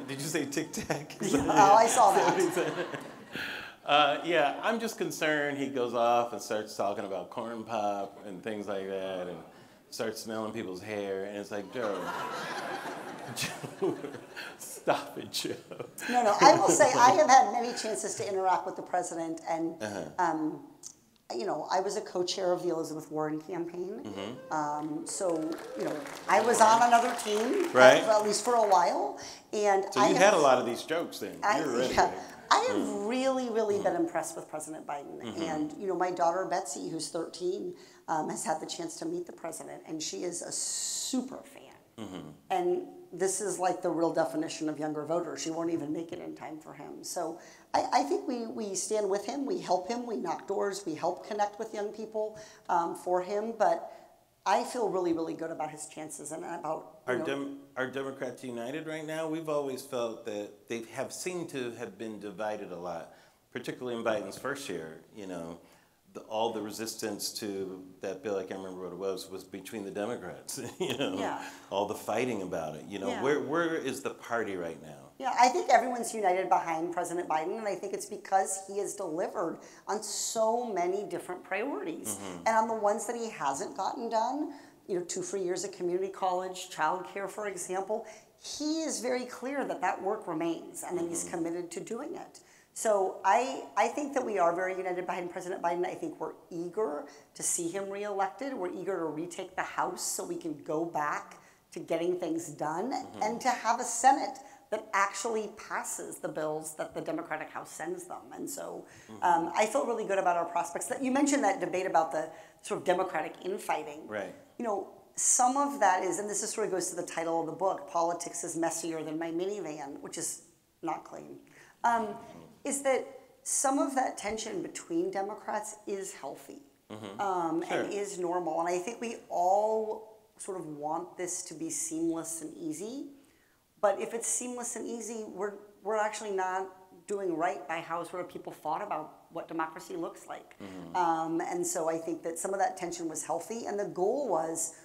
Did you say tic-tac? Yeah, oh, I saw that. Yeah, I'm just concerned he goes off and starts talking about corn pop and things like that and starts smelling people's hair, and it's like, Joe, Joe, stop it, Joe. No, no, I will say I have had many chances to interact with the president, and, you know, I was a co-chair of the Elizabeth Warren campaign, so, you know, I was on another team, at least for a while. And so you had a lot of these jokes then. I have really, really been impressed with President Biden. And, you know, my daughter, Betsy, who's 13, has had the chance to meet the president, and she is a super fan. And this is like the real definition of younger voters. She won't even make it in time for him. So I think we stand with him, we help him, we knock doors, we help connect with young people for him. But I feel really, really good about his chances and about... Are Democrats united right now? We've always felt that they have seemed to have been divided a lot, particularly in Biden's first year, you know. All the resistance to that bill, I can't remember what it was between the Democrats, you know, all the fighting about it, you know, where is the party right now? Yeah, I think everyone's united behind President Biden, and I think it's because he has delivered on so many different priorities, and on the ones that he hasn't gotten done, you know, 2 free years of community college, childcare, for example, he is very clear that that work remains, and that he's committed to doing it. So I think that we are very united behind President Biden. I think we're eager to see him reelected. We're eager to retake the House so we can go back to getting things done and to have a Senate that actually passes the bills that the Democratic House sends them. And so I feel really good about our prospects. You mentioned that debate about the sort of Democratic infighting. Right. You know, some of that is, and this is sort of goes to the title of the book, Politics is Messier Than My Minivan, which is not clean. Is that some of that tension between Democrats is healthy and is normal. And I think we all sort of want this to be seamless and easy. But if it's seamless and easy, we're actually not doing right by how sort of people thought about what democracy looks like. And so I think that some of that tension was healthy. And the goal was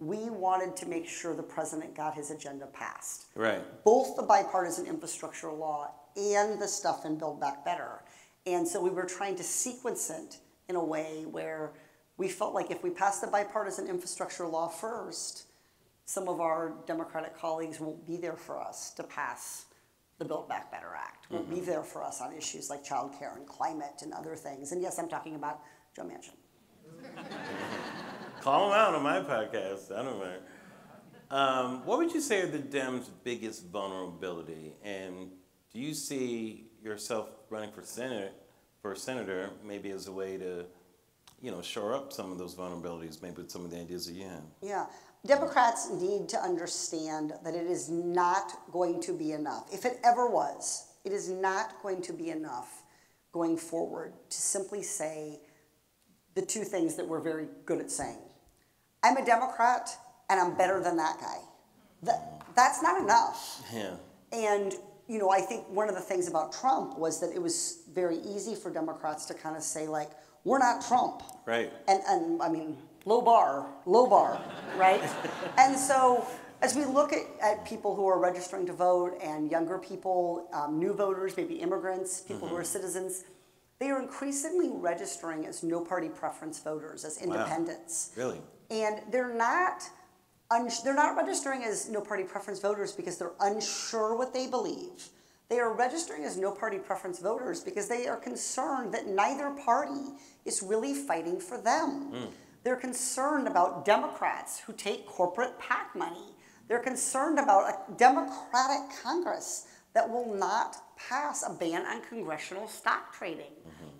we wanted to make sure the president got his agenda passed. Right. Both the bipartisan infrastructure law and the stuff in Build Back Better. And so we were trying to sequence it in a way where we felt like if we passed the bipartisan infrastructure law first, some of our Democratic colleagues won't be there for us to pass the Build Back Better Act, won't be there for us on issues like childcare and climate and other things. And yes, I'm talking about Joe Manchin. Call him out on my podcast, I don't mind. What would you say are the Dems' biggest vulnerability, and do you see yourself running for Senate, for senator, maybe as a way to, you know, shore up some of those vulnerabilities, maybe with some of the ideas that you have? Yeah, Democrats need to understand that it is not going to be enough. If it ever was, it is not going to be enough going forward to simply say the two things that we're very good at saying. I'm a Democrat and I'm better than that guy. That's not enough. Yeah. And you know, I think one of the things about Trump was that it was very easy for Democrats to kind of say, like, we're not Trump. Right. And I mean, low bar, right? And so as we look at people who are registering to vote and younger people, new voters, maybe immigrants, people who are citizens, they are increasingly registering as no party preference voters, as independents. Wow. Really? And they're not registering as no party preference voters because they're unsure what they believe. They are registering as no party preference voters because they are concerned that neither party is really fighting for them. Mm. They're concerned about Democrats who take corporate PAC money. They're concerned about a Democratic Congress that will not pass a ban on congressional stock trading.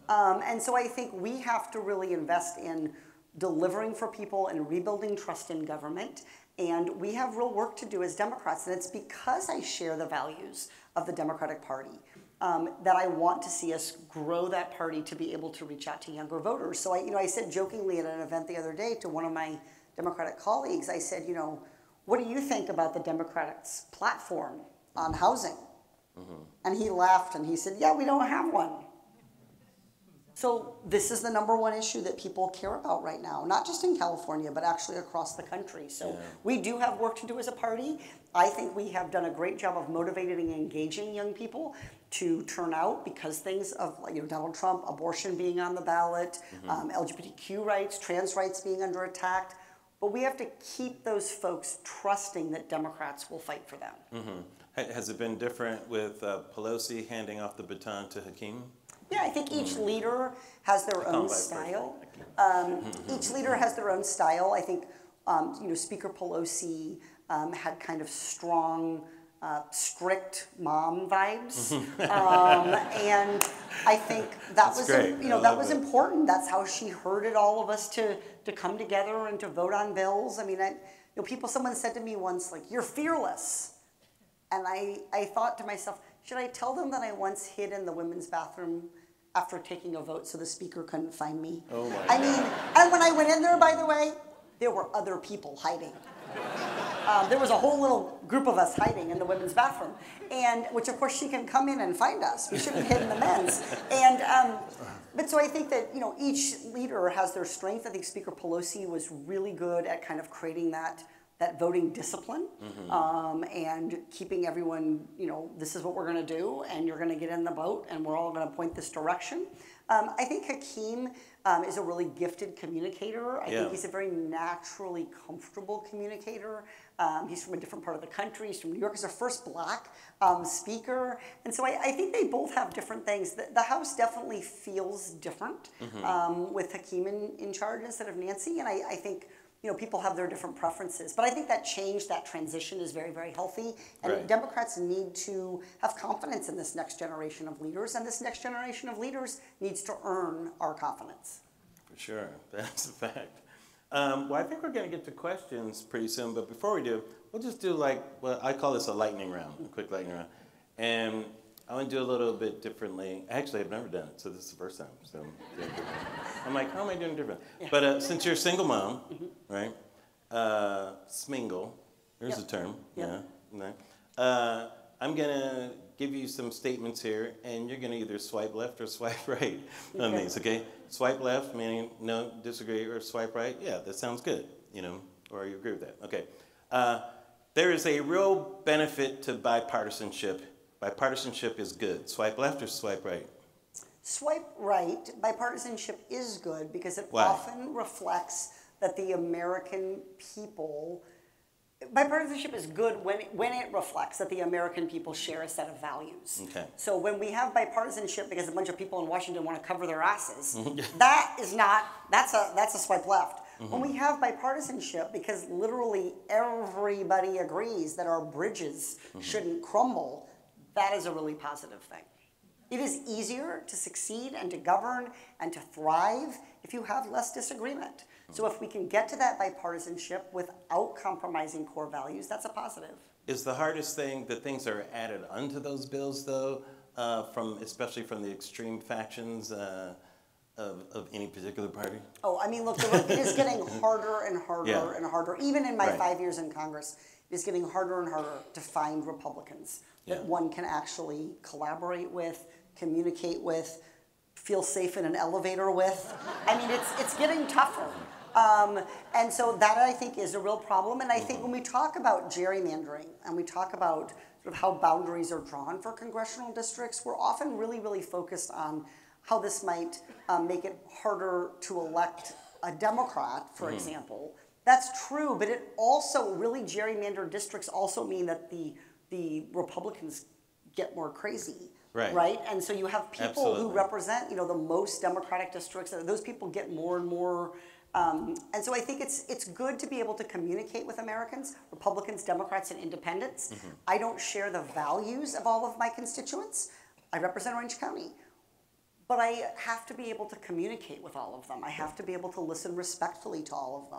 And so I think we have to really invest in delivering for people and rebuilding trust in government. And we have real work to do as Democrats. And it's because I share the values of the Democratic Party that I want to see us grow that party to be able to reach out to younger voters. So I said jokingly at an event the other day to one of my Democratic colleagues, I said, you know, what do you think about the Democrats' platform on housing? And he laughed and he said, yeah, we don't have one. So this is the #1 issue that people care about right now, not just in California, but actually across the country. So we do have work to do as a party. I think we have done a great job of motivating and engaging young people to turn out because things of, you know, Donald Trump, abortion being on the ballot, LGBTQ rights, trans rights being under attack. But we have to keep those folks trusting that Democrats will fight for them. Has it been different with Pelosi handing off the baton to Hakeem? Yeah, I think each leader has their own style. Each leader has their own style. I think you know, Speaker Pelosi had kind of strong, strict mom vibes, and I think that was important. That's how she herded all of us to come together and to vote on bills. I mean, someone said to me once, like, "You're fearless," and I thought to myself, should I tell them that I once hid in the women's bathroom after taking a vote so the speaker couldn't find me? Oh my God. I mean, and when I went in there, by the way, there were other people hiding. There was a whole little group of us hiding in the women's bathroom, and which of course she can come in and find us. We shouldn't hid in the men's. And but so I think that, you know, each leader has their strength. I think Speaker Pelosi was really good at kind of creating that voting discipline and keeping everyone, you know, this is what we're going to do, and you're going to get in the boat, and we're all going to point this direction. I think Hakeem is a really gifted communicator. I think he's a very naturally comfortable communicator. He's from a different part of the country. He's from New York. He's our first Black speaker. And so I think they both have different things. The House definitely feels different with Hakeem in charge instead of Nancy, and I think, you know, people have their different preferences. But I think that change, that transition is very, very healthy. And Democrats need to have confidence in this next generation of leaders. And this next generation of leaders needs to earn our confidence. For sure. That's a fact. Well, I think we're going to get to questions pretty soon. But before we do, we'll just do like, well, I call this a lightning round, a quick lightning round. And I want to do a little bit differently. Actually, I've never done it, so this is the first time. So I'm like, how am I doing different? Yeah. But since you're a single mom, right? Smingle, there's a term. I'm gonna give you some statements here, and you're gonna either swipe left or swipe right on these. Okay? Swipe left meaning no, disagree, or swipe right. Yeah, that sounds good. You know, or you agree with that. Okay. There is a real benefit to bipartisanship. Bipartisanship is good. Swipe left or swipe right? Swipe right. Bipartisanship is good because it often reflects that the American people... Bipartisanship is good when it reflects that the American people share a set of values. Okay. So when we have bipartisanship because a bunch of people in Washington want to cover their asses, that is not... That's a swipe left. When we have bipartisanship because literally everybody agrees that our bridges shouldn't crumble, that is a really positive thing. It is easier to succeed and to govern and to thrive if you have less disagreement. So if we can get to that bipartisanship without compromising core values, that's a positive. Is the hardest thing that things are added onto those bills, though, especially from the extreme factions of any particular party? Oh, I mean, look, it is getting harder and harder and harder. Even in my 5 years in Congress, it is getting harder and harder to find Republicans that one can actually collaborate with, communicate with, feel safe in an elevator with. I mean, it's getting tougher. And so that, I think, is a real problem. And I think when we talk about gerrymandering and we talk about sort of how boundaries are drawn for congressional districts, we're often really, really focused on how this might make it harder to elect a Democrat, for example. That's true, but it also, really gerrymandered districts also mean that the Republicans get more crazy. Right. Right? And so you have people who represent, you know, the most Democratic districts, and those people get more and more. And so I think it's good to be able to communicate with Americans, Republicans, Democrats, and independents. I don't share the values of all of my constituents. I represent Orange County. But I have to be able to communicate with all of them. I have to be able to listen respectfully to all of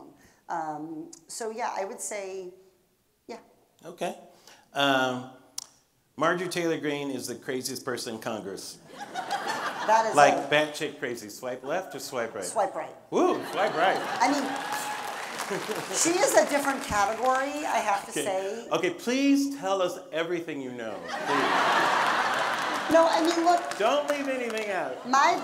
them. So yeah, I would say, Okay. Marjorie Taylor Greene is the craziest person in Congress. That is like batshit crazy. Swipe left or swipe right? Swipe right. Woo, swipe right. I mean, she is a different category, I have to say. Okay, please tell us everything you know. No, I mean, look. Don't leave anything out. My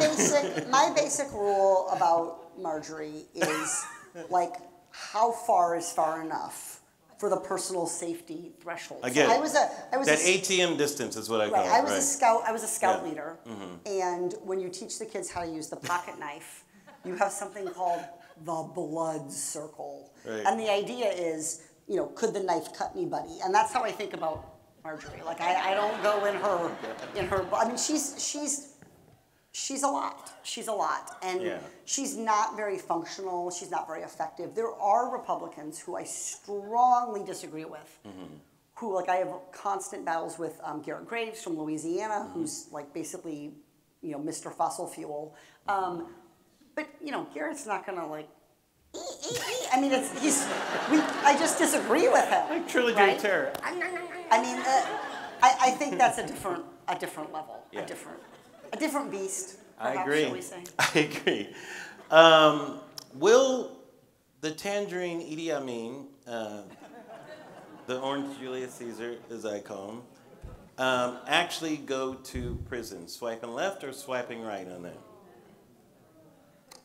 basic rule about Marjorie is like, how far is far enough for the personal safety threshold? Again, so I was that ATM distance is what I call it. I was a scout. I was a scout leader, and when you teach the kids how to use the pocket knife, you have something called the blood circle, and the idea is, you know, could the knife cut anybody? And that's how I think about Marjorie. Like I don't go in her I mean, she's a lot. She's a lot. And she's not very functional. She's not very effective. There are Republicans who I strongly disagree with, who, like, I have constant battles with Garrett Graves from Louisiana, who's, like, basically, you know, Mr. Fossil Fuel. But, you know, Garrett's not going to, like, I mean, I just disagree with him. Like Trilogy of Terror. I mean, I think that's a different level, a different beast. Perhaps, I agree. Shall we say. I agree. Will the tangerine Idi Amin, the orange Julius Caesar, as I call him, actually go to prison? Swiping left or swiping right on that?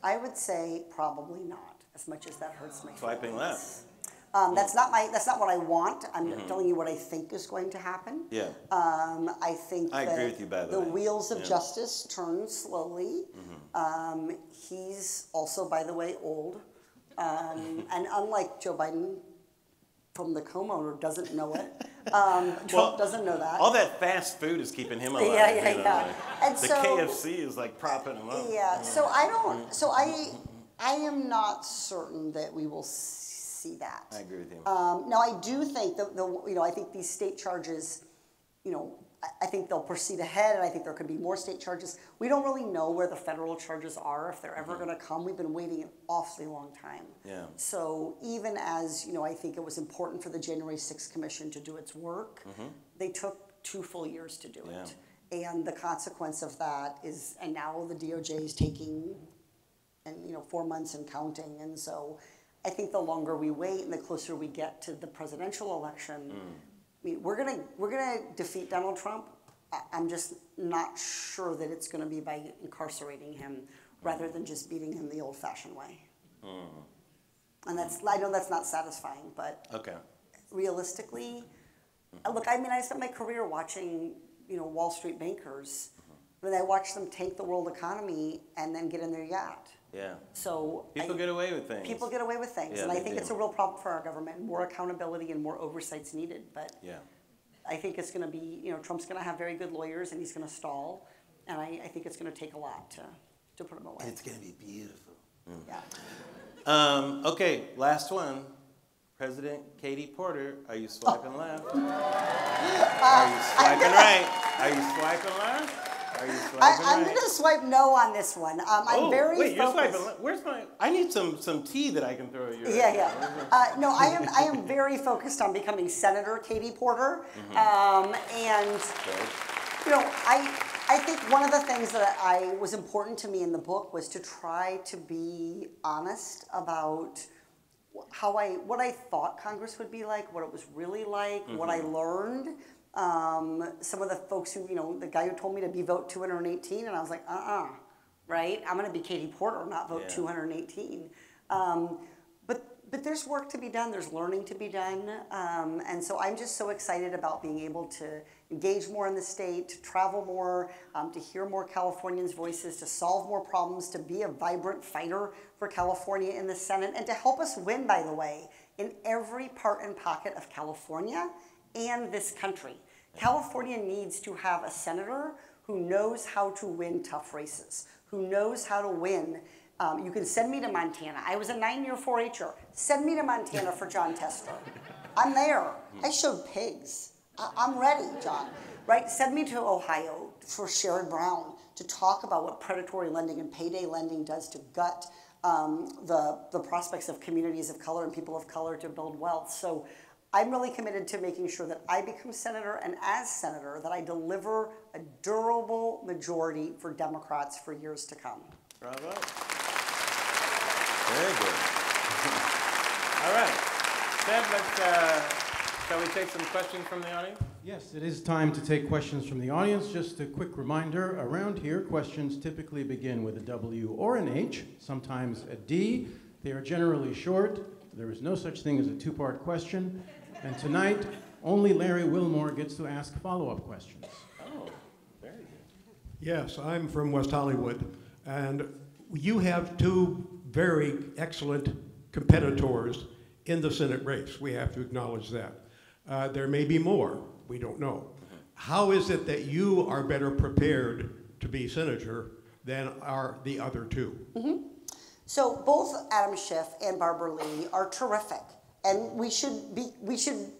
I would say probably not. As much as that hurts my feelings. Swiping left. That's not what I want. I'm telling you what I think is going to happen. Yeah. I think I agree with you, by the way. Wheels of justice turn slowly. He's also, by the way, old, and unlike Joe Biden, from the homeowner doesn't know it. Trump doesn't know that. All that fast food is keeping him alive. And the KFC is like propping him up. So I don't. So I am not certain that we will see that. I agree with you. Now, I do think that, I think these state charges, I think they'll proceed ahead, and I think there could be more state charges. We don't really know where the federal charges are, if they're ever going to come. We've been waiting an awfully long time. So even as, I think it was important for the January 6th Commission to do its work, they took 2 full years to do it. And the consequence of that is, and now the DOJ is taking... and 4 months and counting. And so I think the longer we wait and the closer we get to the presidential election, I mean, we're gonna defeat Donald Trump. I'm just not sure that it's gonna be by incarcerating him rather than just beating him the old-fashioned way. And I know that's not satisfying, but realistically, look, I mean, I spent my career watching, Wall Street bankers, but I watched them take the world economy and then get in their yacht. So people get away with things. People get away with things, and I think it's a real problem for our government. More accountability and more oversight's needed. But I think it's going to be, Trump's going to have very good lawyers, and he's going to stall. And I think it's going to take a lot to put him away. It's going to be beautiful. Okay, last one. President Katie Porter, are you swiping left? Are you swiping right? Are you swiping left? I'm going to swipe no on this one. I'm very focused. You're swiping. Where's my? I need some tea that I can throw at you. No, I am very focused on becoming Senator Katie Porter, and I think one of the things that I was important to me in the book was to try to be honest about what I thought Congress would be like, what it was really like, what I learned. Some of the folks who, you know, the guy who told me to be vote 218, and I was like, right? I'm going to be Katie Porter, not vote 218. But there's work to be done. There's learning to be done. And so I'm just so excited about being able to engage more in the state, to travel more, to hear more Californians' voices, to solve more problems, to be a vibrant fighter for California in the Senate, and to help us win, by the way, in every part and pocket of California and this country. California needs to have a senator who knows how to win tough races, who knows how to win. You can send me to Montana. I was a 9-year 4-H'er. Send me to Montana for John Tester. I'm there. I showed pigs. I'm ready, John. Right? Send me to Ohio for Sherrod Brown to talk about what predatory lending and payday lending does to gut the prospects of communities of color and people of color to build wealth. So I'm really committed to making sure that I become senator, and as senator, that I deliver a durable majority for Democrats for years to come. Bravo. Very good. All right. Seb, let's, shall we take some questions from the audience? Yes, it is time to take questions from the audience. Just a quick reminder, around here, questions typically begin with a W or an H, sometimes a D. They are generally short. There is no such thing as a two-part question. And tonight, only Larry Wilmore gets to ask follow-up questions. Oh, very good. Yes, I'm from West Hollywood. And you have two very excellent competitors in the Senate race. We have to acknowledge that. There may be more. We don't know. How is it that you are better prepared to be senator than are the other two? Mm-hmm. So both Adam Schiff and Barbara Lee are terrific. And we should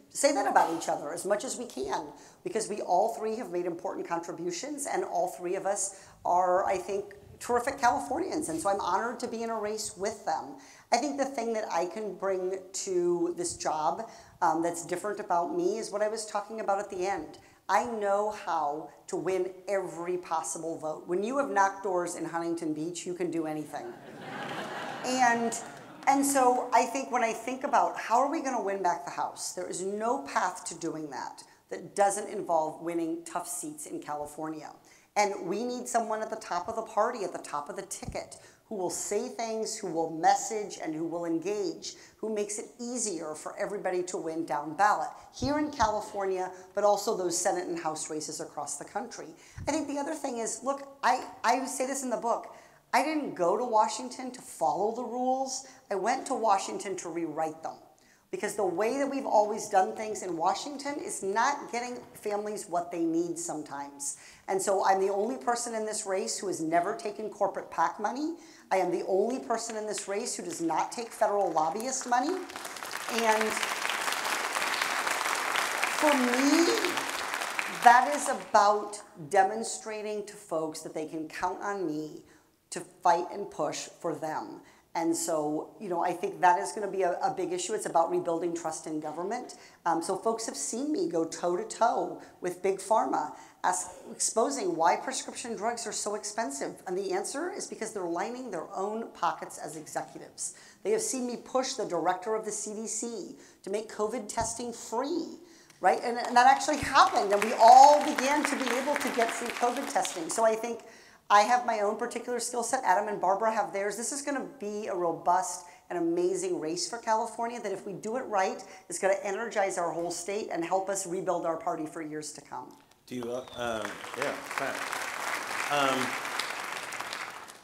say that about each other as much as we can, because we all three have made important contributions, and all three of us are, I think, terrific Californians, and so I'm honored to be in a race with them. I think the thing that I can bring to this job that's different about me is what I was talking about at the end. I know how to win every possible vote. When you have knocked doors in Huntington Beach, you can do anything. And so I think when I think about how are we going to win back the House, there is no path to doing that that doesn't involve winning tough seats in California. And we need someone at the top of the party, at the top of the ticket, who will say things, who will message, and who will engage, who makes it easier for everybody to win down ballot, here in California, but also those Senate and House races across the country. I think the other thing is, look, I say this in the book, I didn't go to Washington to follow the rules. I went to Washington to rewrite them. Because the way that we've always done things in Washington is not getting families what they need sometimes. And so I'm the only person in this race who has never taken corporate PAC money. I am the only person in this race who does not take federal lobbyist money. And for me, that is about demonstrating to folks that they can count on me to fight and push for them. And so, you know, I think that is going to be a big issue. It's about rebuilding trust in government. So folks have seen me go toe-to-toe with big pharma, exposing why prescription drugs are so expensive. And the answer is because they're lining their own pockets as executives. They have seen me push the director of the CDC to make COVID testing free, right? And that actually happened, and we all began to be able to get free COVID testing. So I think I have my own particular skill set. Adam and Barbara have theirs. This is going to be a robust and amazing race for California that, if we do it right, is going to energize our whole state and help us rebuild our party for years to come. Do you,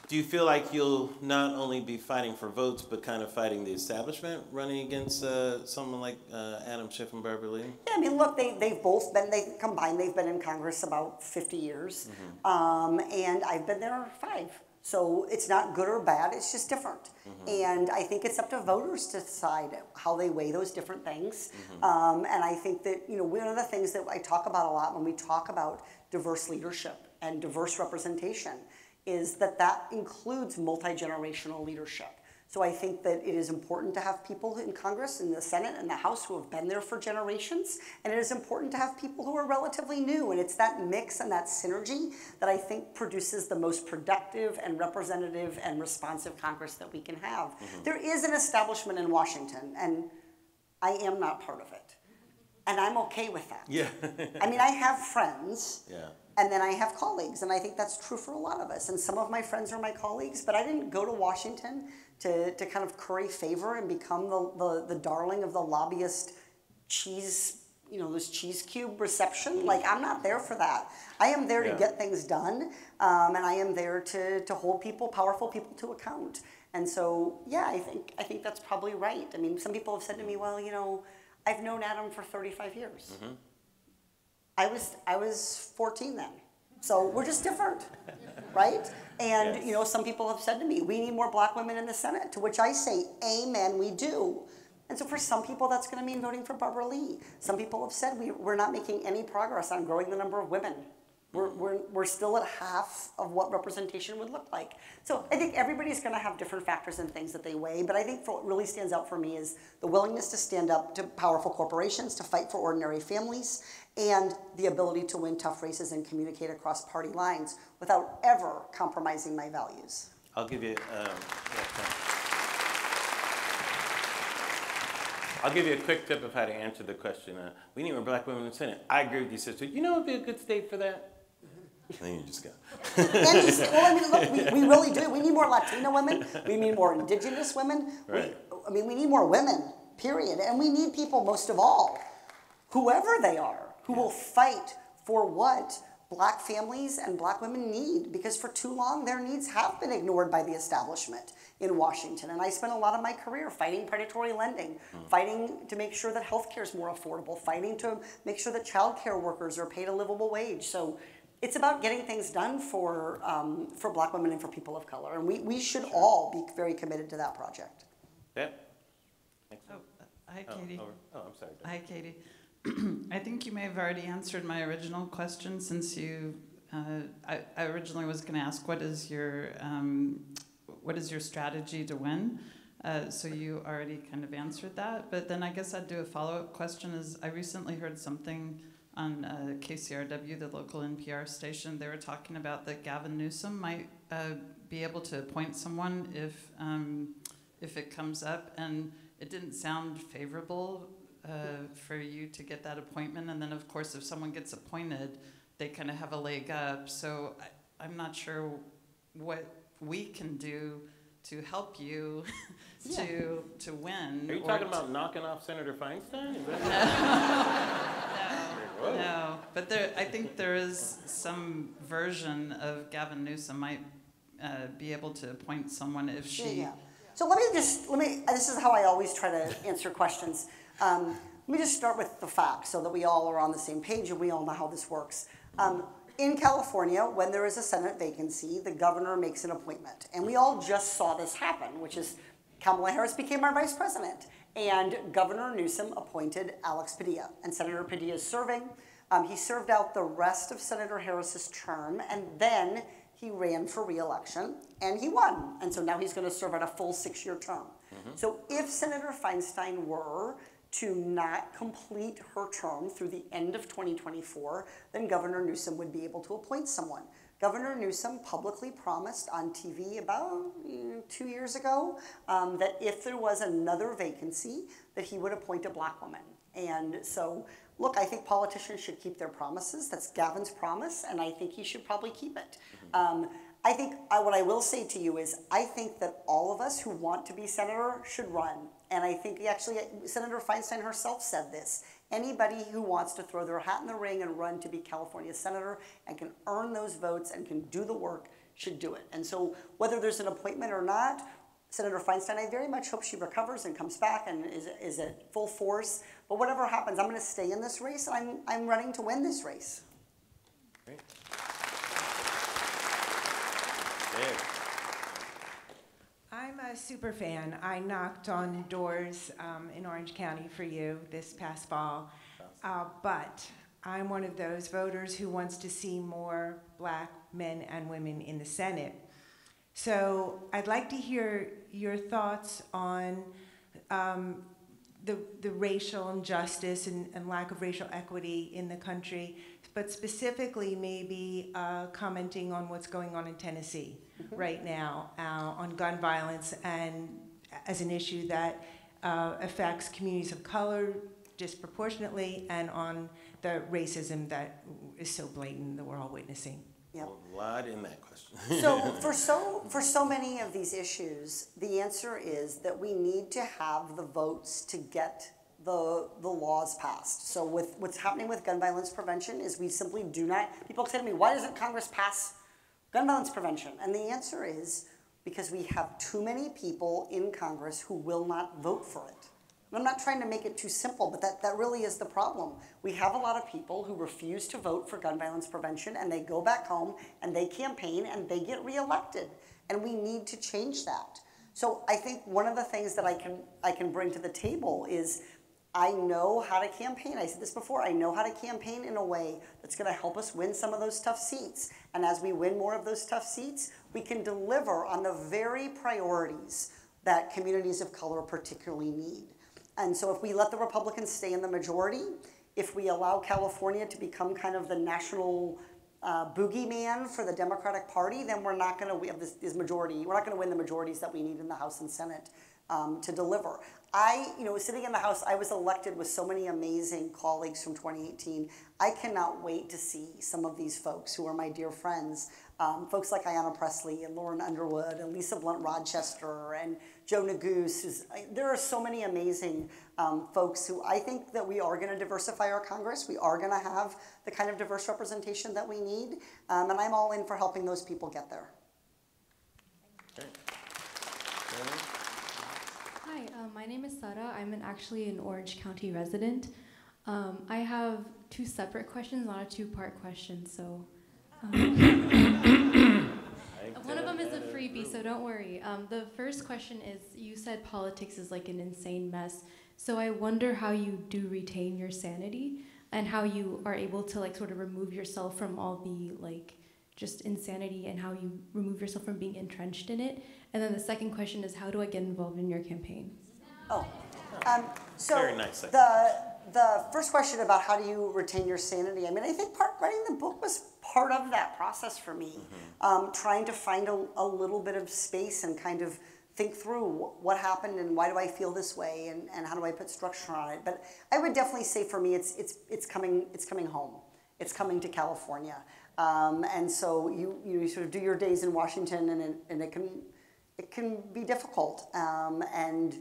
do you feel like you'll not only be fighting for votes, but kind of fighting the establishment, running against someone like Adam Schiff and Barbara Lee? Yeah, I mean, look, they've been in Congress about 50 years, mm-hmm. And I've been there 5. So it's not good or bad, it's just different. Mm-hmm. And I think it's up to voters to decide how they weigh those different things. Mm-hmm. And I think that, you know, one of the things that I talk about a lot when we talk about diverse leadership and diverse representation is that that includes multi-generational leadership. So I think that it is important to have people in Congress, in the Senate, and the House who have been there for generations, and it is important to have people who are relatively new, and it's that mix and that synergy that I think produces the most productive and representative and responsive Congress that we can have. Mm-hmm. There is an establishment in Washington, and I am not part of it. and I'm okay with that. Yeah. I mean, I have friends, yeah, and then I have colleagues, and I think that's true for a lot of us. And some of my friends are my colleagues, but I didn't go to Washington to kind of curry favor and become the darling of the lobbyist cheese, you know, this cheese cube reception. Like, I'm not there for that. I am there, yeah, to get things done, and I am there to hold people, powerful people, to account. And so, yeah, I think that's probably right. I mean, some people have said to me, well, you know, I've known Adam for 35 years. Mm-hmm. I was 14 then. So we're just different, right? And, yes, you know, some people have said to me, we need more black women in the Senate, to which I say, amen, we do. And so for some people, that's going to mean voting for Barbara Lee. Some people have said we're not making any progress on growing the number of women. We're still at half of what representation would look like. So I think everybody's going to have different factors and things that they weigh, but I think for what really stands out for me is the willingness to stand up to powerful corporations, to fight for ordinary families, and the ability to win tough races and communicate across party lines without ever compromising my values. I'll give you I'll give you a quick tip of how to answer the question. We need more black women in the Senate. I agree with you, sister. You know what would be a good state for that? Then you just go. Well, I mean, look, we really do. We need more Latina women. We need more indigenous women. Right. We need more women, period. And we need people, most of all, whoever they are, who, yeah, will fight for what black families and black women need, because for too long their needs have been ignored by the establishment in Washington. And I spent a lot of my career fighting predatory lending, fighting to make sure that healthcare is more affordable, fighting to make sure that childcare workers are paid a livable wage. So it's about getting things done for black women and for people of color. And we should, sure, all be very committed to that project. Yeah. Oh, hi, Katie. Oh, I'm sorry. Hi, Katie. I think you may have already answered my original question, since you, I originally was going to ask, what is your strategy to win? So you already kind of answered that. But then I guess I'd do a follow-up question. Is I recently heard something on KCRW, the local NPR station. They were talking about that Gavin Newsom might be able to appoint someone if it comes up, and it didn't sound favorable for you to get that appointment. And then, of course, if someone gets appointed, they kind of have a leg up. So I'm not sure what we can do to help you to win. Are you talking about knocking off Senator Feinstein? Is that no. No. But there, I think there is some version of Gavin Newsom might be able to appoint someone if she... Yeah. So let me, this is how I always try to answer questions. Let me just start with the facts so that we all are on the same page and we all know how this works. In California, when there is a Senate vacancy, the governor makes an appointment. And we all just saw this happen, which is Kamala Harris became our vice president. And Governor Newsom appointed Alex Padilla. And Senator Padilla is serving. He served out the rest of Senator Harris's term, and then he ran for re-election, and he won. And so now he's going to serve out a full 6-year term. Mm-hmm. So if Senator Feinstein were to not complete her term through the end of 2024, then Governor Newsom would be able to appoint someone. Governor Newsom publicly promised on TV about 2 years ago that if there was another vacancy, that he would appoint a black woman. And so, look, I think politicians should keep their promises. That's Gavin's promise, and I think he should probably keep it. I think what I will say to you is I think that all of us who want to be senator should run. And I think actually Senator Feinstein herself said this. Anybody who wants to throw their hat in the ring and run to be California senator and can earn those votes and can do the work should do it. And so whether there's an appointment or not, Senator Feinstein, I very much hope she recovers and comes back and is at full force. But whatever happens, I'm going to stay in this race. I'm running to win this race. Great. Dave. I'm a super fan. I knocked on doors in Orange County for you this past fall, but I'm one of those voters who wants to see more black men and women in the Senate. So I'd like to hear your thoughts on the racial injustice and lack of racial equity in the country, but specifically maybe commenting on what's going on in Tennessee right now on gun violence and as an issue that affects communities of color, disproportionately and on the racism that is so blatant that we're all witnessing. Yep. A lot in that question. So for so many of these issues, the answer is that we need to have the votes to get the laws passed. So with what's happening with gun violence prevention is we simply do not. People say to me, why doesn't Congress pass gun violence prevention? And the answer is because we have too many people in Congress who will not vote for it. I'm not trying to make it too simple, but that really is the problem. We have a lot of people who refuse to vote for gun violence prevention, and they go back home, and they campaign, and they get reelected. And we need to change that. So I think one of the things that I can bring to the table is I know how to campaign. I said this before. I know how to campaign in a way that's going to help us win some of those tough seats. And as we win more of those tough seats, we can deliver on the very priorities that communities of color particularly need. And so if we let the Republicans stay in the majority, if we allow California to become kind of the national boogeyman for the Democratic Party, then we're not going to have this majority. We're not going to win the majorities that we need in the House and Senate to deliver. Sitting in the House, I was elected with so many amazing colleagues from 2018. I cannot wait to see some of these folks who are my dear friends, folks like Ayanna Pressley and Lauren Underwood and Lisa Blunt Rochester and Joe Neguse. There are so many amazing folks who I think that we are going to diversify our Congress. We are going to have the kind of diverse representation that we need, and I'm all in for helping those people get there. Okay. Okay. Hi, my name is Sarah. I'm actually an Orange County resident. I have two separate questions, not a two-part question, so... one of them is a freebie, so don't worry. The first question is, you said politics is like an insane mess, so I wonder how you do retain your sanity and how you are able to like sort of remove yourself from all the like just insanity and how you remove yourself from being entrenched in it. And then the second question is, how do I get involved in your campaign? Oh, so very nice. The first question about how do you retain your sanity, I mean, I think writing the book was part of that process for me, trying to find a little bit of space and kind of think through what happened and why do I feel this way and how do I put structure on it. But I would definitely say for me, it's coming home. It's coming to California. And so you sort of do your days in Washington, and it can be difficult. And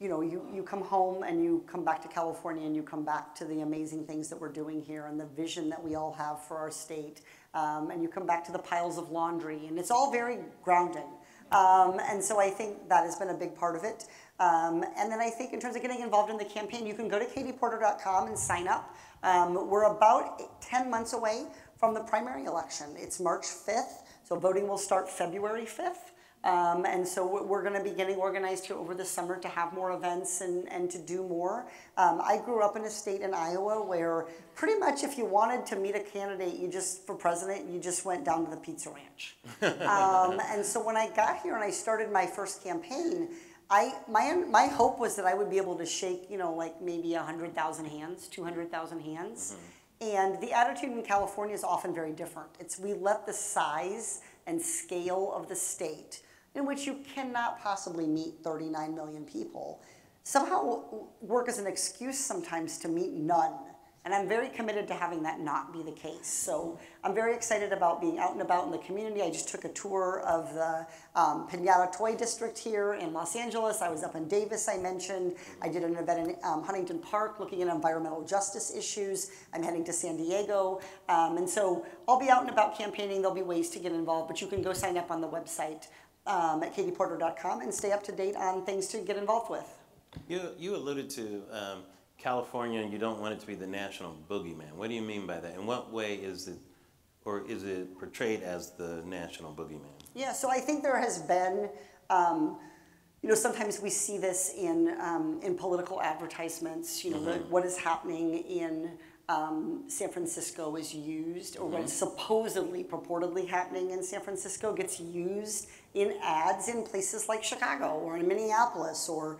you come home and you come back to California and you come back to the amazing things that we're doing here and the vision that we all have for our state. And you come back to the piles of laundry, and it's all very grounding. And so I think that has been a big part of it. And then I think in terms of getting involved in the campaign, you can go to katieporter.com and sign up. We're about 10 months away from the primary election. It's March 5th, so voting will start February 5th. And so we're going to be getting organized here over the summer to have more events and to do more. I grew up in a state in Iowa where pretty much if you wanted to meet a candidate for president, you just went down to the pizza ranch. And so when I got here and I started my first campaign, my hope was that I would be able to shake, like maybe 100,000 hands, 200,000 hands. And the attitude in California is often very different. We let the size and scale of the state, in which you cannot possibly meet 39 million people, somehow work as an excuse sometimes to meet none. And I'm very committed to having that not be the case. So I'm very excited about being out and about in the community. I just took a tour of the Pinata Toy District here in Los Angeles. I was up in Davis, I mentioned. I did an event in Huntington Park looking at environmental justice issues. I'm heading to San Diego. And so I'll be out and about campaigning. There'll be ways to get involved, but you can go sign up on the website at katieporter.com and stay up to date on things to get involved with. You alluded to California, and you don't want it to be the national boogeyman. What do you mean by that? In what way is it, or is it portrayed as the national boogeyman? Yeah, so I think there has been, sometimes we see this in political advertisements. What is happening in San Francisco is used, or what's supposedly, purportedly happening in San Francisco gets used in ads in places like Chicago or in Minneapolis or.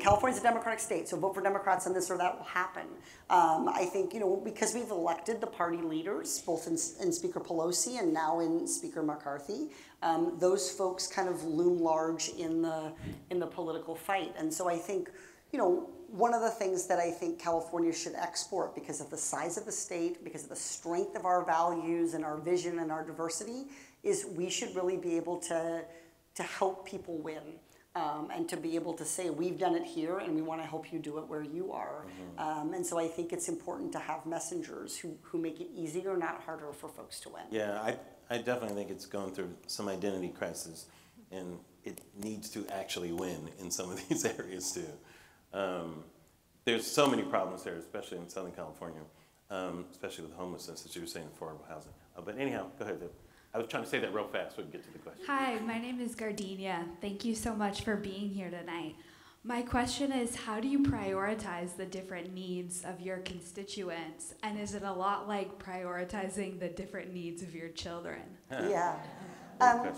California's a Democratic state, so vote for Democrats and this or that will happen. I think, because we've elected the party leaders, both in Speaker Pelosi and now in Speaker McCarthy, those folks kind of loom large in the political fight. And so I think, you know, one of the things that I think California should export, because of the size of the state, because of the strength of our values and our vision and our diversity, is we should really be able to help people win. And to be able to say, we've done it here and we want to help you do it where you are. Mm-hmm. And so I think it's important to have messengers who make it easier, not harder, for folks to win. Yeah, I definitely think it's going through some identity crisis, and it needs to actually win in some of these areas too. There's so many problems there, especially in Southern California, especially with homelessness, as you were saying, affordable housing. But anyhow, go ahead, Deb. I was trying to say that real fast so we can get to the question. Hi, my name is Gardenia. Thank you so much for being here tonight. My question is, how do you prioritize the different needs of your constituents? And is it a lot like prioritizing the different needs of your children? Yeah.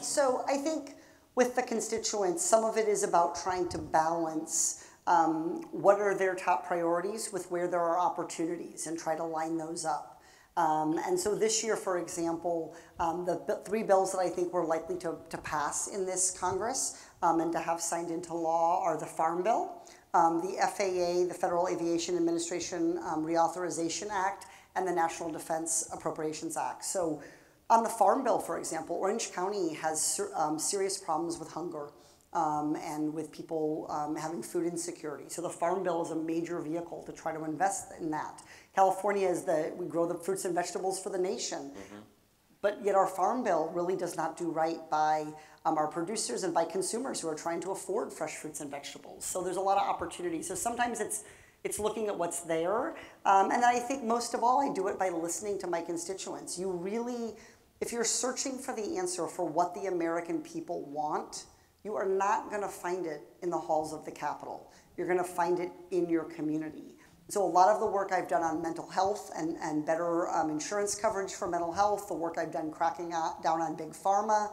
So I think with the constituents, some of it is about trying to balance what are their top priorities with where there are opportunities and try to line those up. And so this year, for example, the three bills that I think were likely to pass in this Congress and to have signed into law are the Farm Bill, the FAA, the Federal Aviation Administration Reauthorization Act, and the National Defense Appropriations Act. So on the Farm Bill, for example, Orange County has serious problems with hunger and with people having food insecurity. So the Farm Bill is a major vehicle to try to invest in that. California is we grow the fruits and vegetables for the nation. Mm-hmm. But yet our Farm Bill really does not do right by our producers and by consumers who are trying to afford fresh fruits and vegetables. So there's a lot of opportunity. So sometimes it's looking at what's there. And I think most of all, I do it by listening to my constituents. You really, if you're searching for the answer for what the American people want, you are not gonna find it in the halls of the Capitol. You're gonna find it in your community. So a lot of the work I've done on mental health and better insurance coverage for mental health, the work I've done cracking down on big pharma,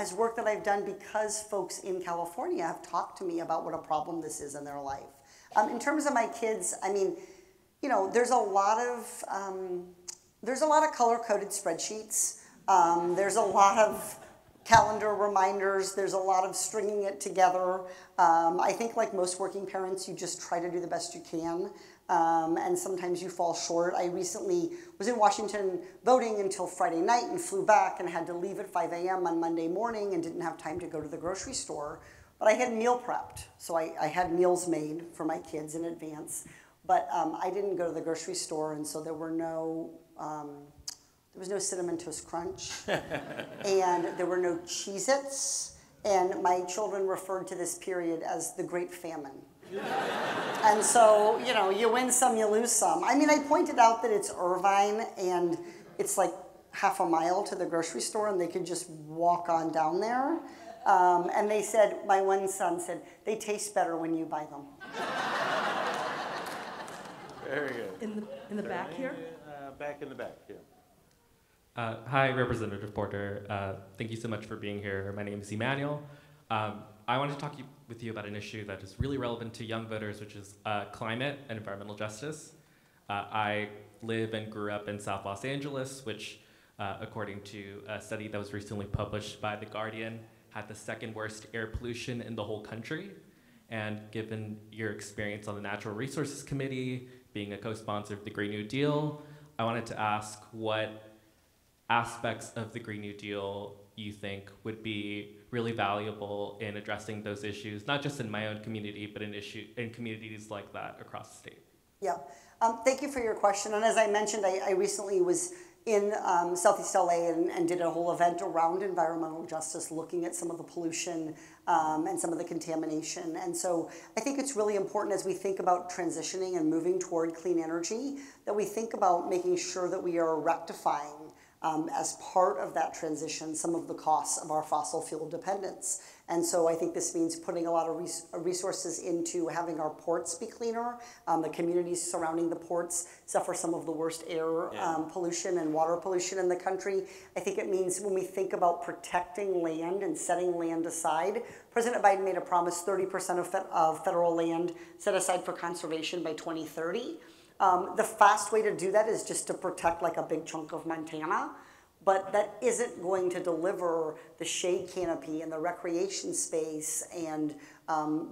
is work that I've done because folks in California have talked to me about what a problem this is in their life. In terms of my kids, I mean, you know, there's a lot of color-coded spreadsheets. There's a lot of calendar reminders, there's a lot of stringing it together. I think like most working parents, you just try to do the best you can. And sometimes you fall short. I recently was in Washington voting until Friday night and flew back and had to leave at 5 a.m. on Monday morning and didn't have time to go to the grocery store. But I had meal prepped. So I had meals made for my kids in advance. But I didn't go to the grocery store, and so there was no Cinnamon Toast Crunch, and there were no Cheez-Its, and my children referred to this period as the Great Famine. And so, you know, you win some, you lose some. I mean, I pointed out that it's Irvine, and it's like half a mile to the grocery store, and they could just walk on down there. And they said, my one son said, they taste better when you buy them. Very good. In the back here? Back in the back, yeah. Hi, Representative Porter. Thank you so much for being here. My name is Emmanuel. I wanted to talk with you about an issue that is really relevant to young voters, which is climate and environmental justice. I live and grew up in South Los Angeles, which, according to a study that was recently published by The Guardian, had the second worst air pollution in the whole country. And given your experience on the Natural Resources Committee, being a co-sponsor of the Green New Deal, I wanted to ask what aspects of the Green New Deal you think would be really valuable in addressing those issues, not just in my own community, but in communities like that across the state. Yeah, thank you for your question. And as I mentioned, I recently was in Southeast LA and did a whole event around environmental justice, looking at some of the pollution and some of the contamination. And so I think it's really important as we think about transitioning and moving toward clean energy, that we think about making sure that we are rectifying as part of that transition, some of the costs of our fossil fuel dependence. And so I think this means putting a lot of resources into having our ports be cleaner. The communities surrounding the ports suffer some of the worst air pollution and water pollution in the country. I think it means when we think about protecting land and setting land aside, President Biden made a promise 30% of federal land set aside for conservation by 2030. The fast way to do that is just to protect like a big chunk of Montana, but that isn't going to deliver the shade canopy and the recreation space and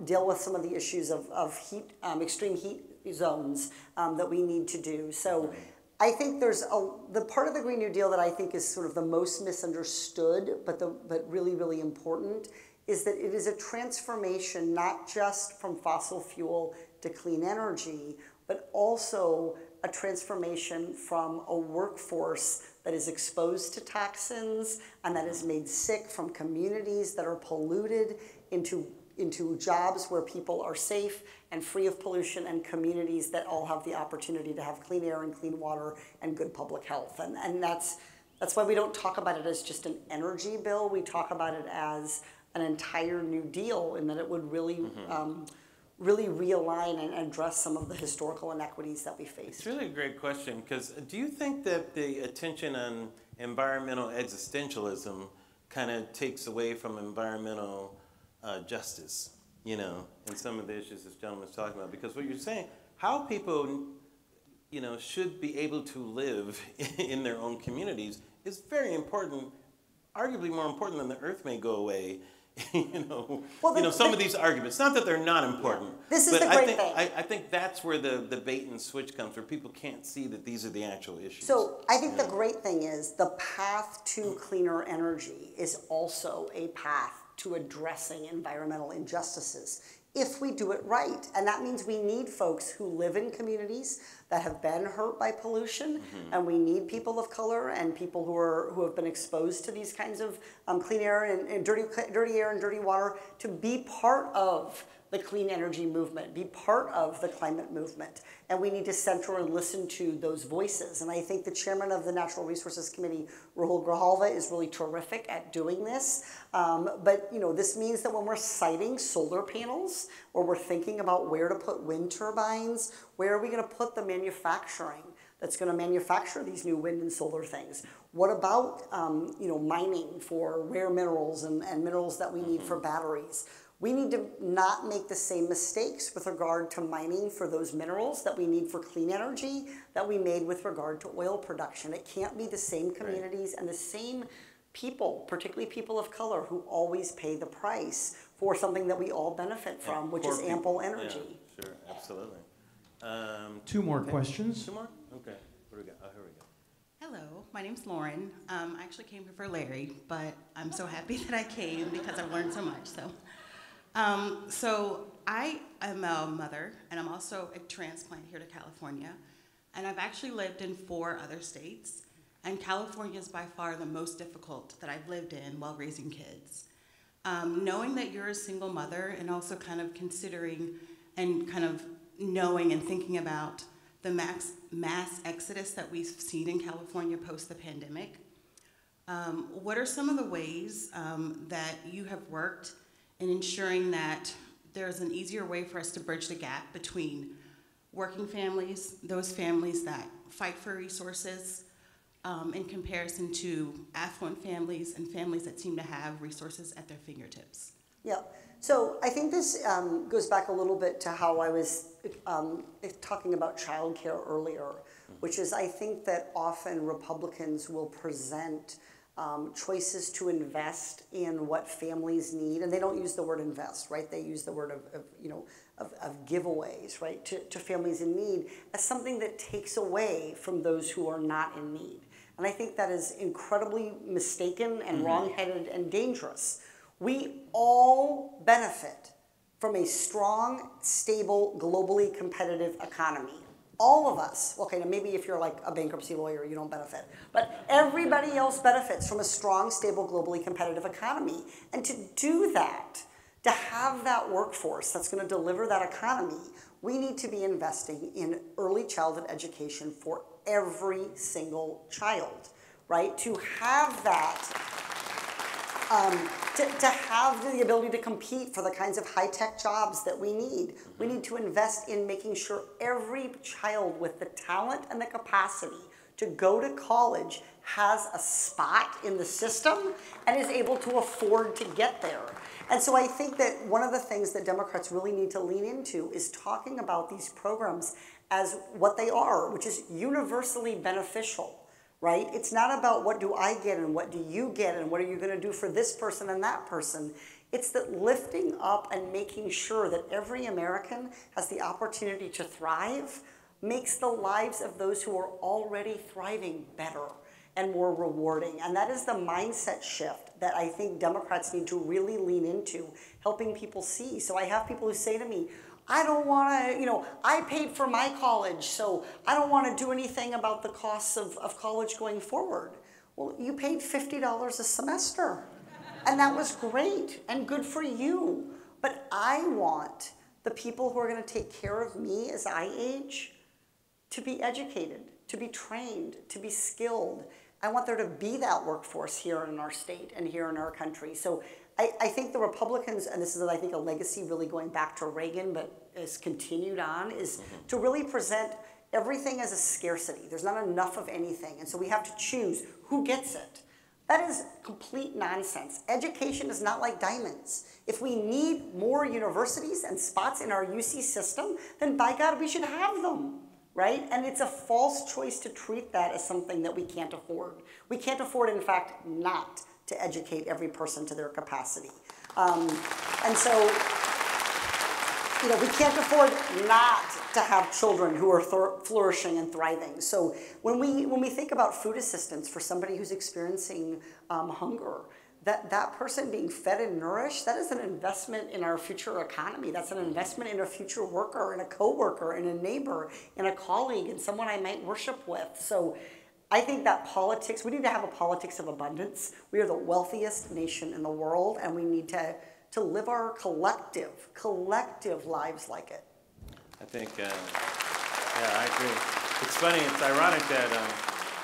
deal with some of the issues of heat, extreme heat zones that we need to do. So I think there's the part of the Green New Deal that I think is sort of the most misunderstood, but really, really important, is that it is a transformation not just from fossil fuel to clean energy, but also a transformation from a workforce that is exposed to toxins and that is made sick, from communities that are polluted, into jobs where people are safe and free of pollution, and communities that all have the opportunity to have clean air and clean water and good public health. And that's why we don't talk about it as just an energy bill. We talk about it as an entire new deal, in that it would really, really realign and address some of the historical inequities that we face. It's really a great question, because do you think that the attention on environmental existentialism kind of takes away from environmental justice, you know, and some of the issues this gentleman's talking about? Because what you're saying, how people, you know, should be able to live in their own communities is very important, arguably more important than the earth may go away, you know, some of these arguments. Not that they're not important. Yeah. This is the great thing. I think that's where the bait and switch comes, where people can't see that these are the actual issues. So I think the great thing is the path to cleaner energy is also a path to addressing environmental injustices, if we do it right. And that means we need folks who live in communities that have been hurt by pollution, and we need people of color and people who have been exposed to these kinds of clean air and dirty air and dirty water to be part of the clean energy movement, be part of the climate movement. And we need to center and listen to those voices. And I think the chairman of the Natural Resources Committee, Rahul Grijalva, is really terrific at doing this. But you know, this means that when we're siting solar panels, or we're thinking about where to put wind turbines, where are we going to put the manufacturing that's going to manufacture these new wind and solar things? What about you know, mining for rare minerals and minerals that we need for batteries? We need to not make the same mistakes with regard to mining for those minerals that we need for clean energy that we made with regard to oil production. It can't be the same communities and the same people, particularly people of color, who always pay the price for something that we all benefit from, which is ample energy. Yeah, sure, absolutely. Two more questions. Two more? Okay. What do we got? Oh, here we go. Hello, my name's Lauren. I actually came here for Larry, but I'm so happy that I came because I've learned so much. So I am a mother, and I'm also a transplant here to California, and I've actually lived in 4 other states, and California is by far the most difficult that I've lived in while raising kids. Knowing that you're a single mother, and also kind of considering and kind of knowing and thinking about the mass exodus that we've seen in California post the pandemic, what are some of the ways that you have worked in ensuring that there's an easier way for us to bridge the gap between working families, those families that fight for resources, in comparison to affluent families and families that seem to have resources at their fingertips? Yeah, so I think this goes back a little bit to how I was talking about childcare earlier, which is, I think that often Republicans will present choices to invest in what families need, and they don't use the word invest, right? They use the word of giveaways, right, to families in need, as something that takes away from those who are not in need. And I think that is incredibly mistaken and wrong-headed and dangerous. We all benefit from a strong, stable, globally competitive economy. All of us, okay, now maybe if you're like a bankruptcy lawyer, you don't benefit, but everybody else benefits from a strong, stable, globally competitive economy. And to do that, to have that workforce that's going to deliver that economy, we need to be investing in early childhood education for every single child, right? To have that... to have the ability to compete for the kinds of high-tech jobs that we need. We need to invest in making sure every child with the talent and the capacity to go to college has a spot in the system and is able to afford to get there. And so I think that one of the things that Democrats really need to lean into is talking about these programs as what they are, which is universally beneficial. right? It's not about what do I get and what do you get and what are you going to do for this person and that person. It's that lifting up and making sure that every American has the opportunity to thrive makes the lives of those who are already thriving better and more rewarding. And that is the mindset shift that I think Democrats need to really lean into, helping people see. So I have people who say to me, I don't want to, you know, I paid for my college, so I don't want to do anything about the costs of college going forward. Well, you paid $50 a semester, and that was great and good for you. But I want the people who are going to take care of me as I age to be educated, to be trained, to be skilled. I want there to be that workforce here in our state and here in our country. So I think the Republicans, and this is, I think, a legacy really going back to Reagan, but has continued on, is to really present everything as a scarcity. There's not enough of anything, and so we have to choose who gets it. That is complete nonsense. Education is not like diamonds. If we need more universities and spots in our UC system, then by God, we should have them, right? And it's a false choice to treat that as something that we can't afford. We can't afford, in fact, not to educate every person to their capacity. And so, you know, we can't afford not to have children who are flourishing and thriving. So when we think about food assistance for somebody who's experiencing hunger, that person being fed and nourished, that is an investment in our future economy. That's an investment in a future worker, in a coworker, in a neighbor, in a colleague, in someone I might worship with. So I think that politics, we need to have a politics of abundance. We are the wealthiest nation in the world, and we need to live our collective lives like it. I think, yeah, I agree. It's funny, it's ironic that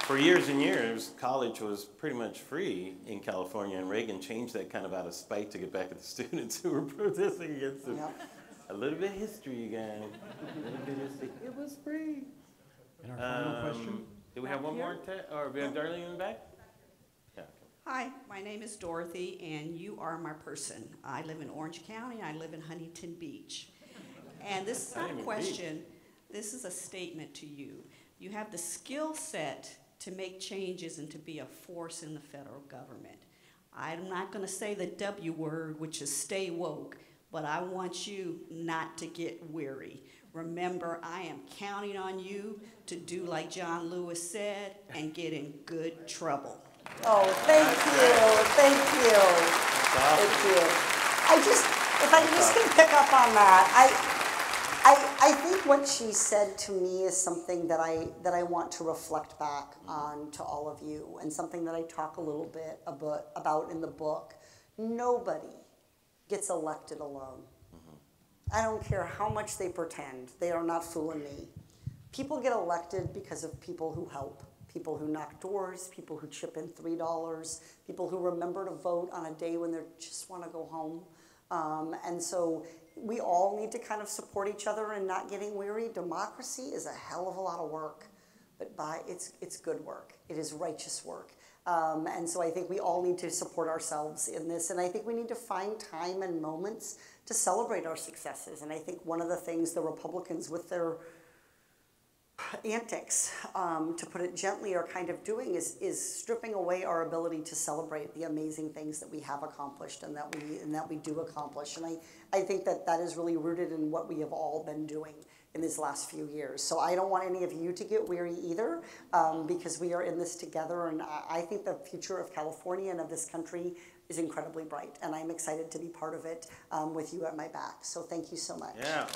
for years and years, college was pretty much free in California, and Reagan changed that kind of out of spite to get back at the students who were protesting against it. Yep. A little bit of history, you guys. It was free. And our final question. Do we have one more? Or we have Darlene in the back? Yeah. Hi, my name is Dorothy, and you are my person. I live in Orange County, and I live in Huntington Beach. And this is not a question, this is a statement to you. You have the skill set to make changes and to be a force in the federal government. I'm not going to say the W word, which is stay woke, but I want you not to get weary. Remember, I am counting on you to do like John Lewis said and get in good trouble. Oh, thank you. Thank you. Thank you. If I just can pick up on that, I think what she said to me is something that I want to reflect back on to all of you, and something that I talk a little bit about in the book. Nobody gets elected alone. I don't care how much they pretend. They are not fooling me. People get elected because of people who help, people who knock doors, people who chip in $3, people who remember to vote on a day when they just want to go home. And so we all need to kind of support each other and not getting weary. Democracy is a hell of a lot of work, but it's good work. It is righteous work. And so I think we all need to support ourselves in this. And I think we need to find time and moments to celebrate our successes. And I think one of the things the Republicans with their antics, to put it gently, are kind of doing is stripping away our ability to celebrate the amazing things that we have accomplished and that we do accomplish. And I think that is really rooted in what we have all been doing in these last few years. So I don't want any of you to get weary either, because we are in this together, and I think the future of California and of this country is incredibly bright, and I'm excited to be part of it with you at my back. So thank you so much. Yeah.